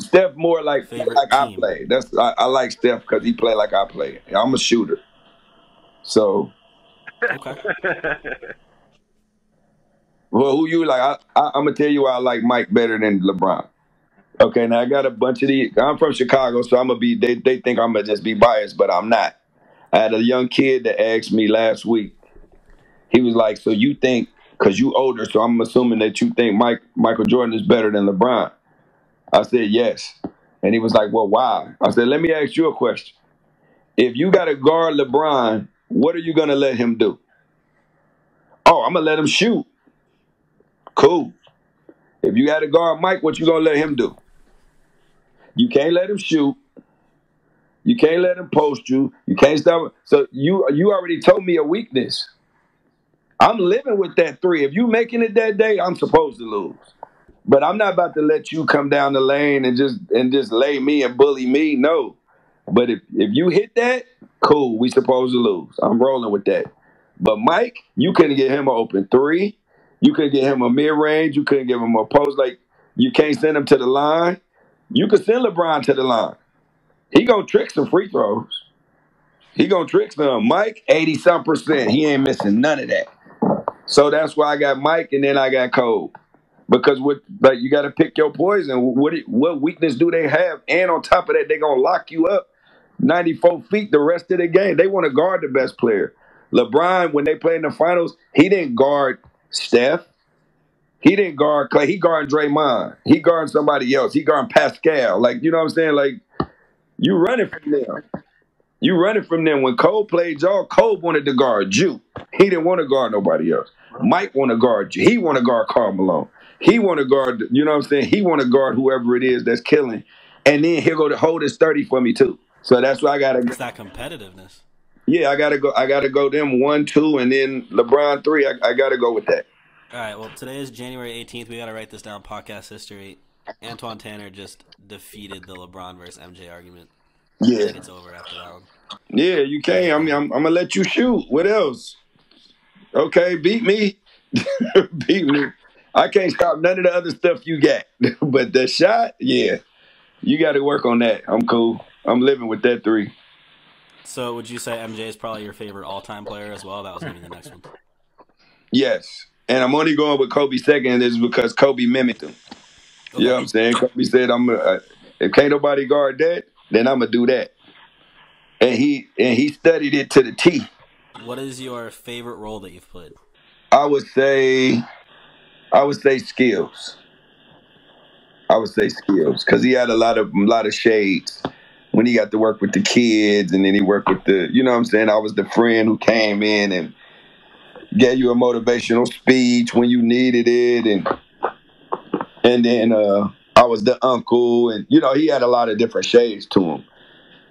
Steph more like I play. I like Steph because he play like I play. I'm a shooter, so. Okay. Well, who you like? I'm going to tell you why I like Mike better than LeBron. Okay, now I got a bunch of these. I'm from Chicago, so I'm going to be, they think I'm going to just be biased, but I'm not. I had a young kid that asked me last week. He was like, so you think, because you older, so I'm assuming that you think Michael Jordan is better than LeBron. I said, yes. And he was like, well, why? I said, let me ask you a question. If you got to guard LeBron, what are you going to let him do? Oh, I'm going to let him shoot. Cool. If you got to guard Mike, what you going to let him do? You can't let him shoot. You can't let him post you. You can't stop him. So you already told me a weakness. I'm living with that three. If you making it that day, I'm supposed to lose. But I'm not about to let you come down the lane and just lay me and bully me. No. But if you hit that, cool. We supposed to lose. I'm rolling with that. But Mike, you couldn't get him an open three. You couldn't get him a mid-range. You couldn't give him a post. Like, you can't send him to the line. You could send LeBron to the line. He going to trick some free throws. He going to trick some. Mike, 80-some%. He ain't missing none of that. So that's why I got Mike, and then I got Kobe. Because you got to pick your poison. What weakness do they have? And on top of that, they going to lock you up 94 feet the rest of the game. They want to guard the best player. LeBron, when they play in the finals, he didn't guard Steph, He didn't guard Clay. He guarding Draymond. He guarding somebody else. He guarding Pascal. Like, you know what I'm saying? Like, you running from them. You running from them. When Cole played y'all, Cole wanted to guard you. He didn't want to guard nobody else. Mike want to guard you. He want to guard Karl Malone. He want to guard, you know what I'm saying? He want to guard whoever it is that's killing. And then he'll go to hold his 30 for me, too. So that's why I got to go. It's that competitiveness. Yeah, I gotta go them 1, 2, and then LeBron 3. I gotta go with that. All right. Well, today is January 18th. We gotta write this down. Podcast history. Antwon Tanner just defeated the LeBron versus MJ argument. Yeah, it's over after that one. Yeah, you can. I mean, I'm gonna let you shoot. What else? Okay, beat me. Beat me. I can't stop none of the other stuff you got, but the shot, yeah, you got to work on that. I'm cool. I'm living with that 3. So would you say MJ is probably your favorite all-time player as well? That was going to be the next one. Yes. And I'm only going with Kobe second is because Kobe mimicked him. Okay. You know what I'm saying? Kobe said, if can't nobody guard that, then I'm going to do that. And he studied it to the T. What is your favorite role that you've played? I would say skills. I would say skills because he had a lot of shades. When he got to work with the kids and then he worked with the, you know what I'm saying? I was the friend who came in and gave you a motivational speech when you needed it. And then I was the uncle and, you know, he had a lot of different shades to him.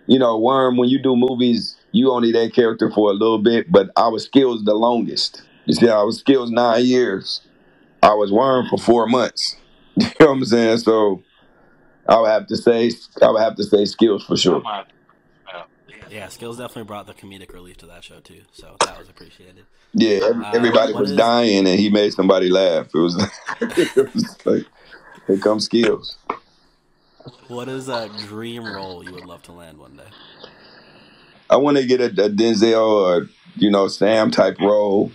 You know, Worm, when you do movies, you only that character for a little bit, but I was Skills the longest. You see, I was Skills 9 years. I was Worm for 4 months. You know what I'm saying? So I would have to say Skills for sure. Yeah, Skills definitely brought the comedic relief to that show too, so that was appreciated. Yeah, everybody was dying, and he made somebody laugh. It was like, here comes Skills. What is a dream role you would love to land one day? I want to get a Denzel or, you know, Sam type role,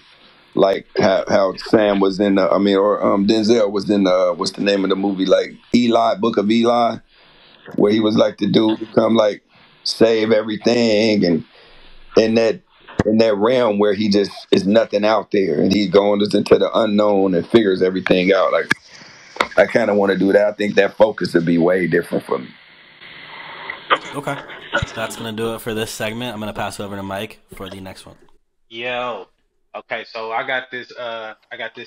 like how Sam was in the, Denzel was in the, what's the name of the movie, like Eli, Book of Eli, where he was like the dude who come like save everything, and in that realm where he just is nothing out there and he goes into the unknown and figures everything out. Like, I kind of want to do that. I think that focus would be way different for me. Okay, that's gonna do it for this segment. I'm gonna pass over to Mike for the next one. Yo. Okay, so I got this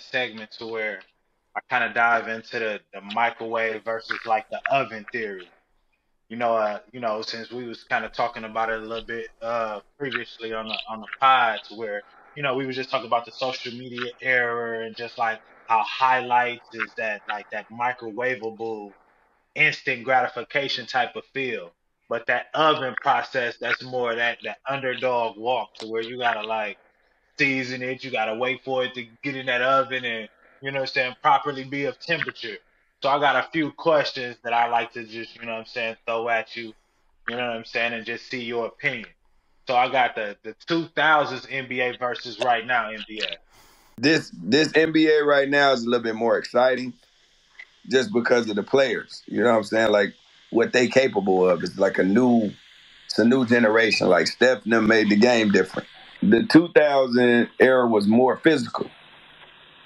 segment to where I kind of dive into the microwave versus like the oven theory. You know, since we was kind of talking about it a little bit previously on the pod, to where, you know, we were just talking about the social media era and just like how highlights is that, like, that microwavable instant gratification type of feel. But that oven process, that's more that underdog walk, to where you gotta like season it, you gotta wait for it to get in that oven and, you know what I'm saying, properly be of temperature. So I got a few questions that I like to just, you know what I'm saying, throw at you, you know what I'm saying, and just see your opinion. So I got the 2000s NBA versus right now NBA. This NBA right now is a little bit more exciting just because of the players. You know what I'm saying? Like, what they capable of is like it's a new generation. Like, Steph and them made the game different. The 2000 era was more physical.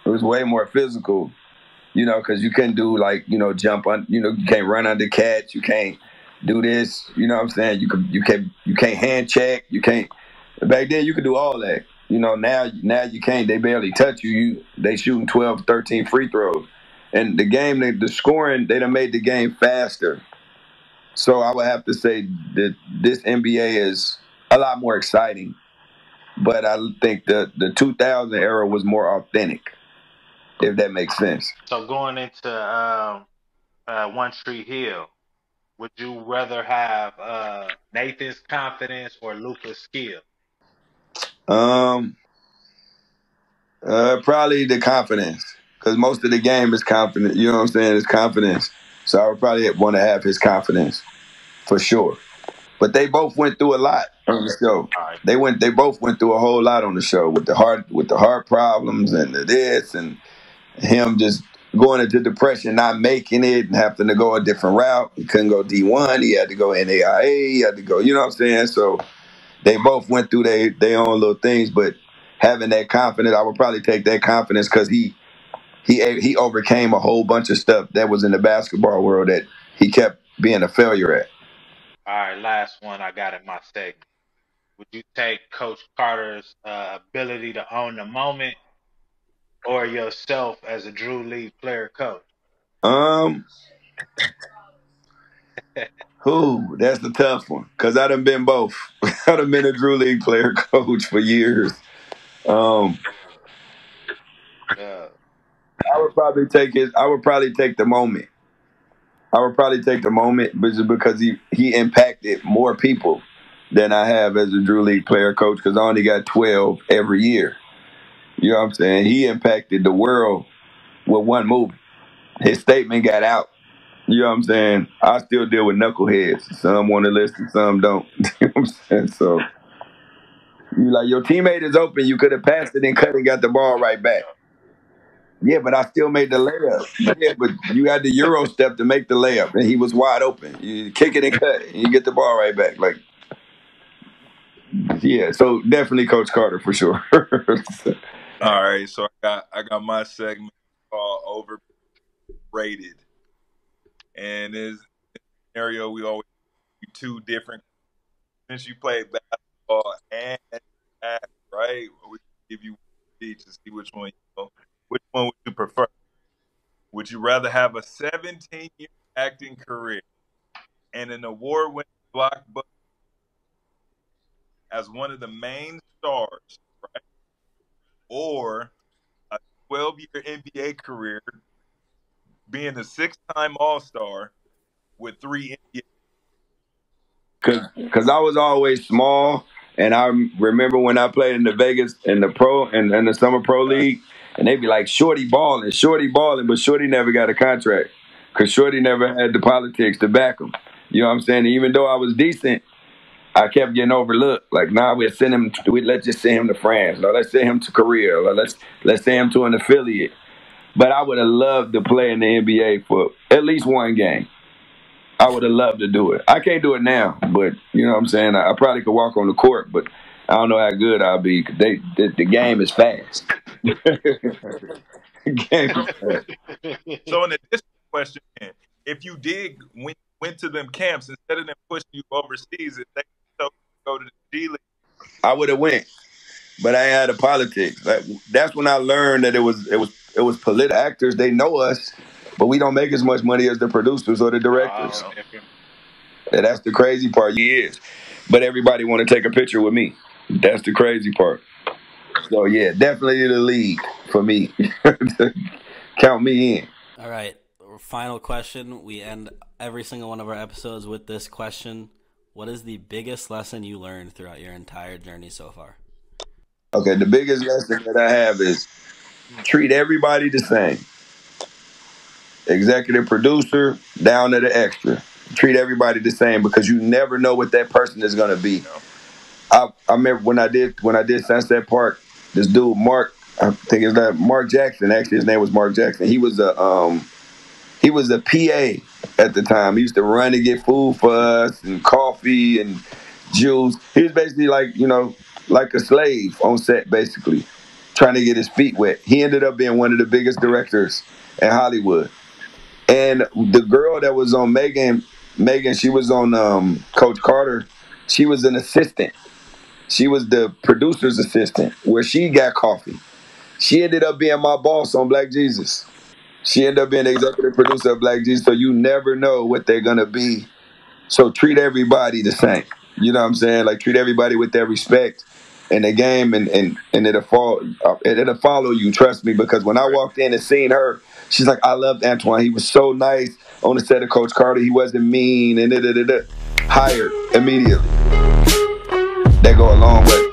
It was way more physical, you know, because you couldn't do, like, you know, jump on, you know, you can't run under cats, you can't do this, you know what I'm saying? You can't hand check, you can't. Back then you could do all that. You know, now you can't. They barely touch you. They shooting 12, 13 free throws. And the game, the scoring, they done made the game faster. So I would have to say that this NBA is a lot more exciting. But I think the 2000 era was more authentic, if that makes sense. So going into One Tree Hill, would you rather have Nathan's confidence or Luka's skill? Probably the confidence, because most of the game is confidence. You know what I'm saying? It's confidence. So I would probably want to have his confidence for sure. But they both went through a lot on the show. Right. They both went through a whole lot on the show with the heart problems and the this, and him just going into depression, not making it, and having to go a different route. He couldn't go D1. He had to go NAIA. He had to go. You know what I'm saying? So they both went through their own little things. But having that confidence, I would probably take that confidence because he he overcame a whole bunch of stuff that was in the basketball world that he kept being a failure at. All right, last one I got in my segment. Would you take Coach Carter's ability to own the moment or yourself as a Drew League player coach? Ooh, that's the tough one, because I done been both. I done been a Drew League player coach for years. I would probably take the moment. I would probably take the moment because he impacted more people than I have as a Drew League player coach, because I only got 12 every year. You know what I'm saying? He impacted the world with one movie. His statement got out. You know what I'm saying? I still deal with knuckleheads. Some want to listen, some don't. You know what I'm saying? So, you like, your teammate is open. You could have passed it and cut and got the ball right back. Yeah, but I still made the layup. Yeah, but you had the Euro step to make the layup, and he was wide open. You kick it and cut, and you get the ball right back. Like, yeah, so definitely Coach Carter for sure. All right, so I got my segment called Overrated. And in this scenario, we always do two different. Since you played basketball and act, right? We give you each to see which one you know. Which one would you prefer? Would you rather have a 17-year acting career and an award-winning blockbuster as one of the main stars, right? Or a 12-year NBA career, being a 6-time All-Star with 3 NBA? Because I was always small, and I remember when I played in the Vegas in the Summer Pro League. And they'd be like, Shorty balling, but Shorty never got a contract because Shorty never had the politics to back him. You know what I'm saying? And even though I was decent, I kept getting overlooked. Like, nah, let's just send him to France. Or let's send him to Korea. Or let's send him to an affiliate. But I would have loved to play in the NBA for at least one game. I would have loved to do it. I can't do it now, but you know what I'm saying? I probably could walk on the court, but I don't know how good I'll be. The game is fast. So in addition to the question, if you did went to them camps, instead of them pushing you overseas, if they told you to go to the D League, I would have went, but I had a politics. Like, that's when I learned that it was political actors. They know us, but we don't make as much money as the producers or the directors. And that's the crazy part. Yes, but everybody want to take a picture with me. That's the crazy part. So, yeah, definitely the league for me. Count me in. All right, final question. We end every single one of our episodes with this question. What is the biggest lesson you learned throughout your entire journey so far? Okay, the biggest lesson that I have is treat everybody the same. Executive producer, down to the extra. Treat everybody the same, because you never know what that person is going to be. I remember when I did Sunset Park, this dude Mark, I think his name Mark Jackson. Actually, his name was Mark Jackson. He was a PA at the time. He used to run and get food for us and coffee and juice. He was basically like a slave on set, basically trying to get his feet wet. He ended up being one of the biggest directors in Hollywood. And the girl that was on Megan, she was on Coach Carter. She was an assistant. She was the producer's assistant, where she got coffee. She ended up being my boss on Black Jesus. She ended up being the executive producer of Black Jesus, so you never know what they're going to be. So treat everybody the same. You know what I'm saying? Like, treat everybody with their respect in the game, and it'll follow you, trust me, because when I walked in and seen her, she's like, I loved Antwon. He was so nice on the set of Coach Carter. He wasn't mean, and da da da da. Hired immediately. They go a long way.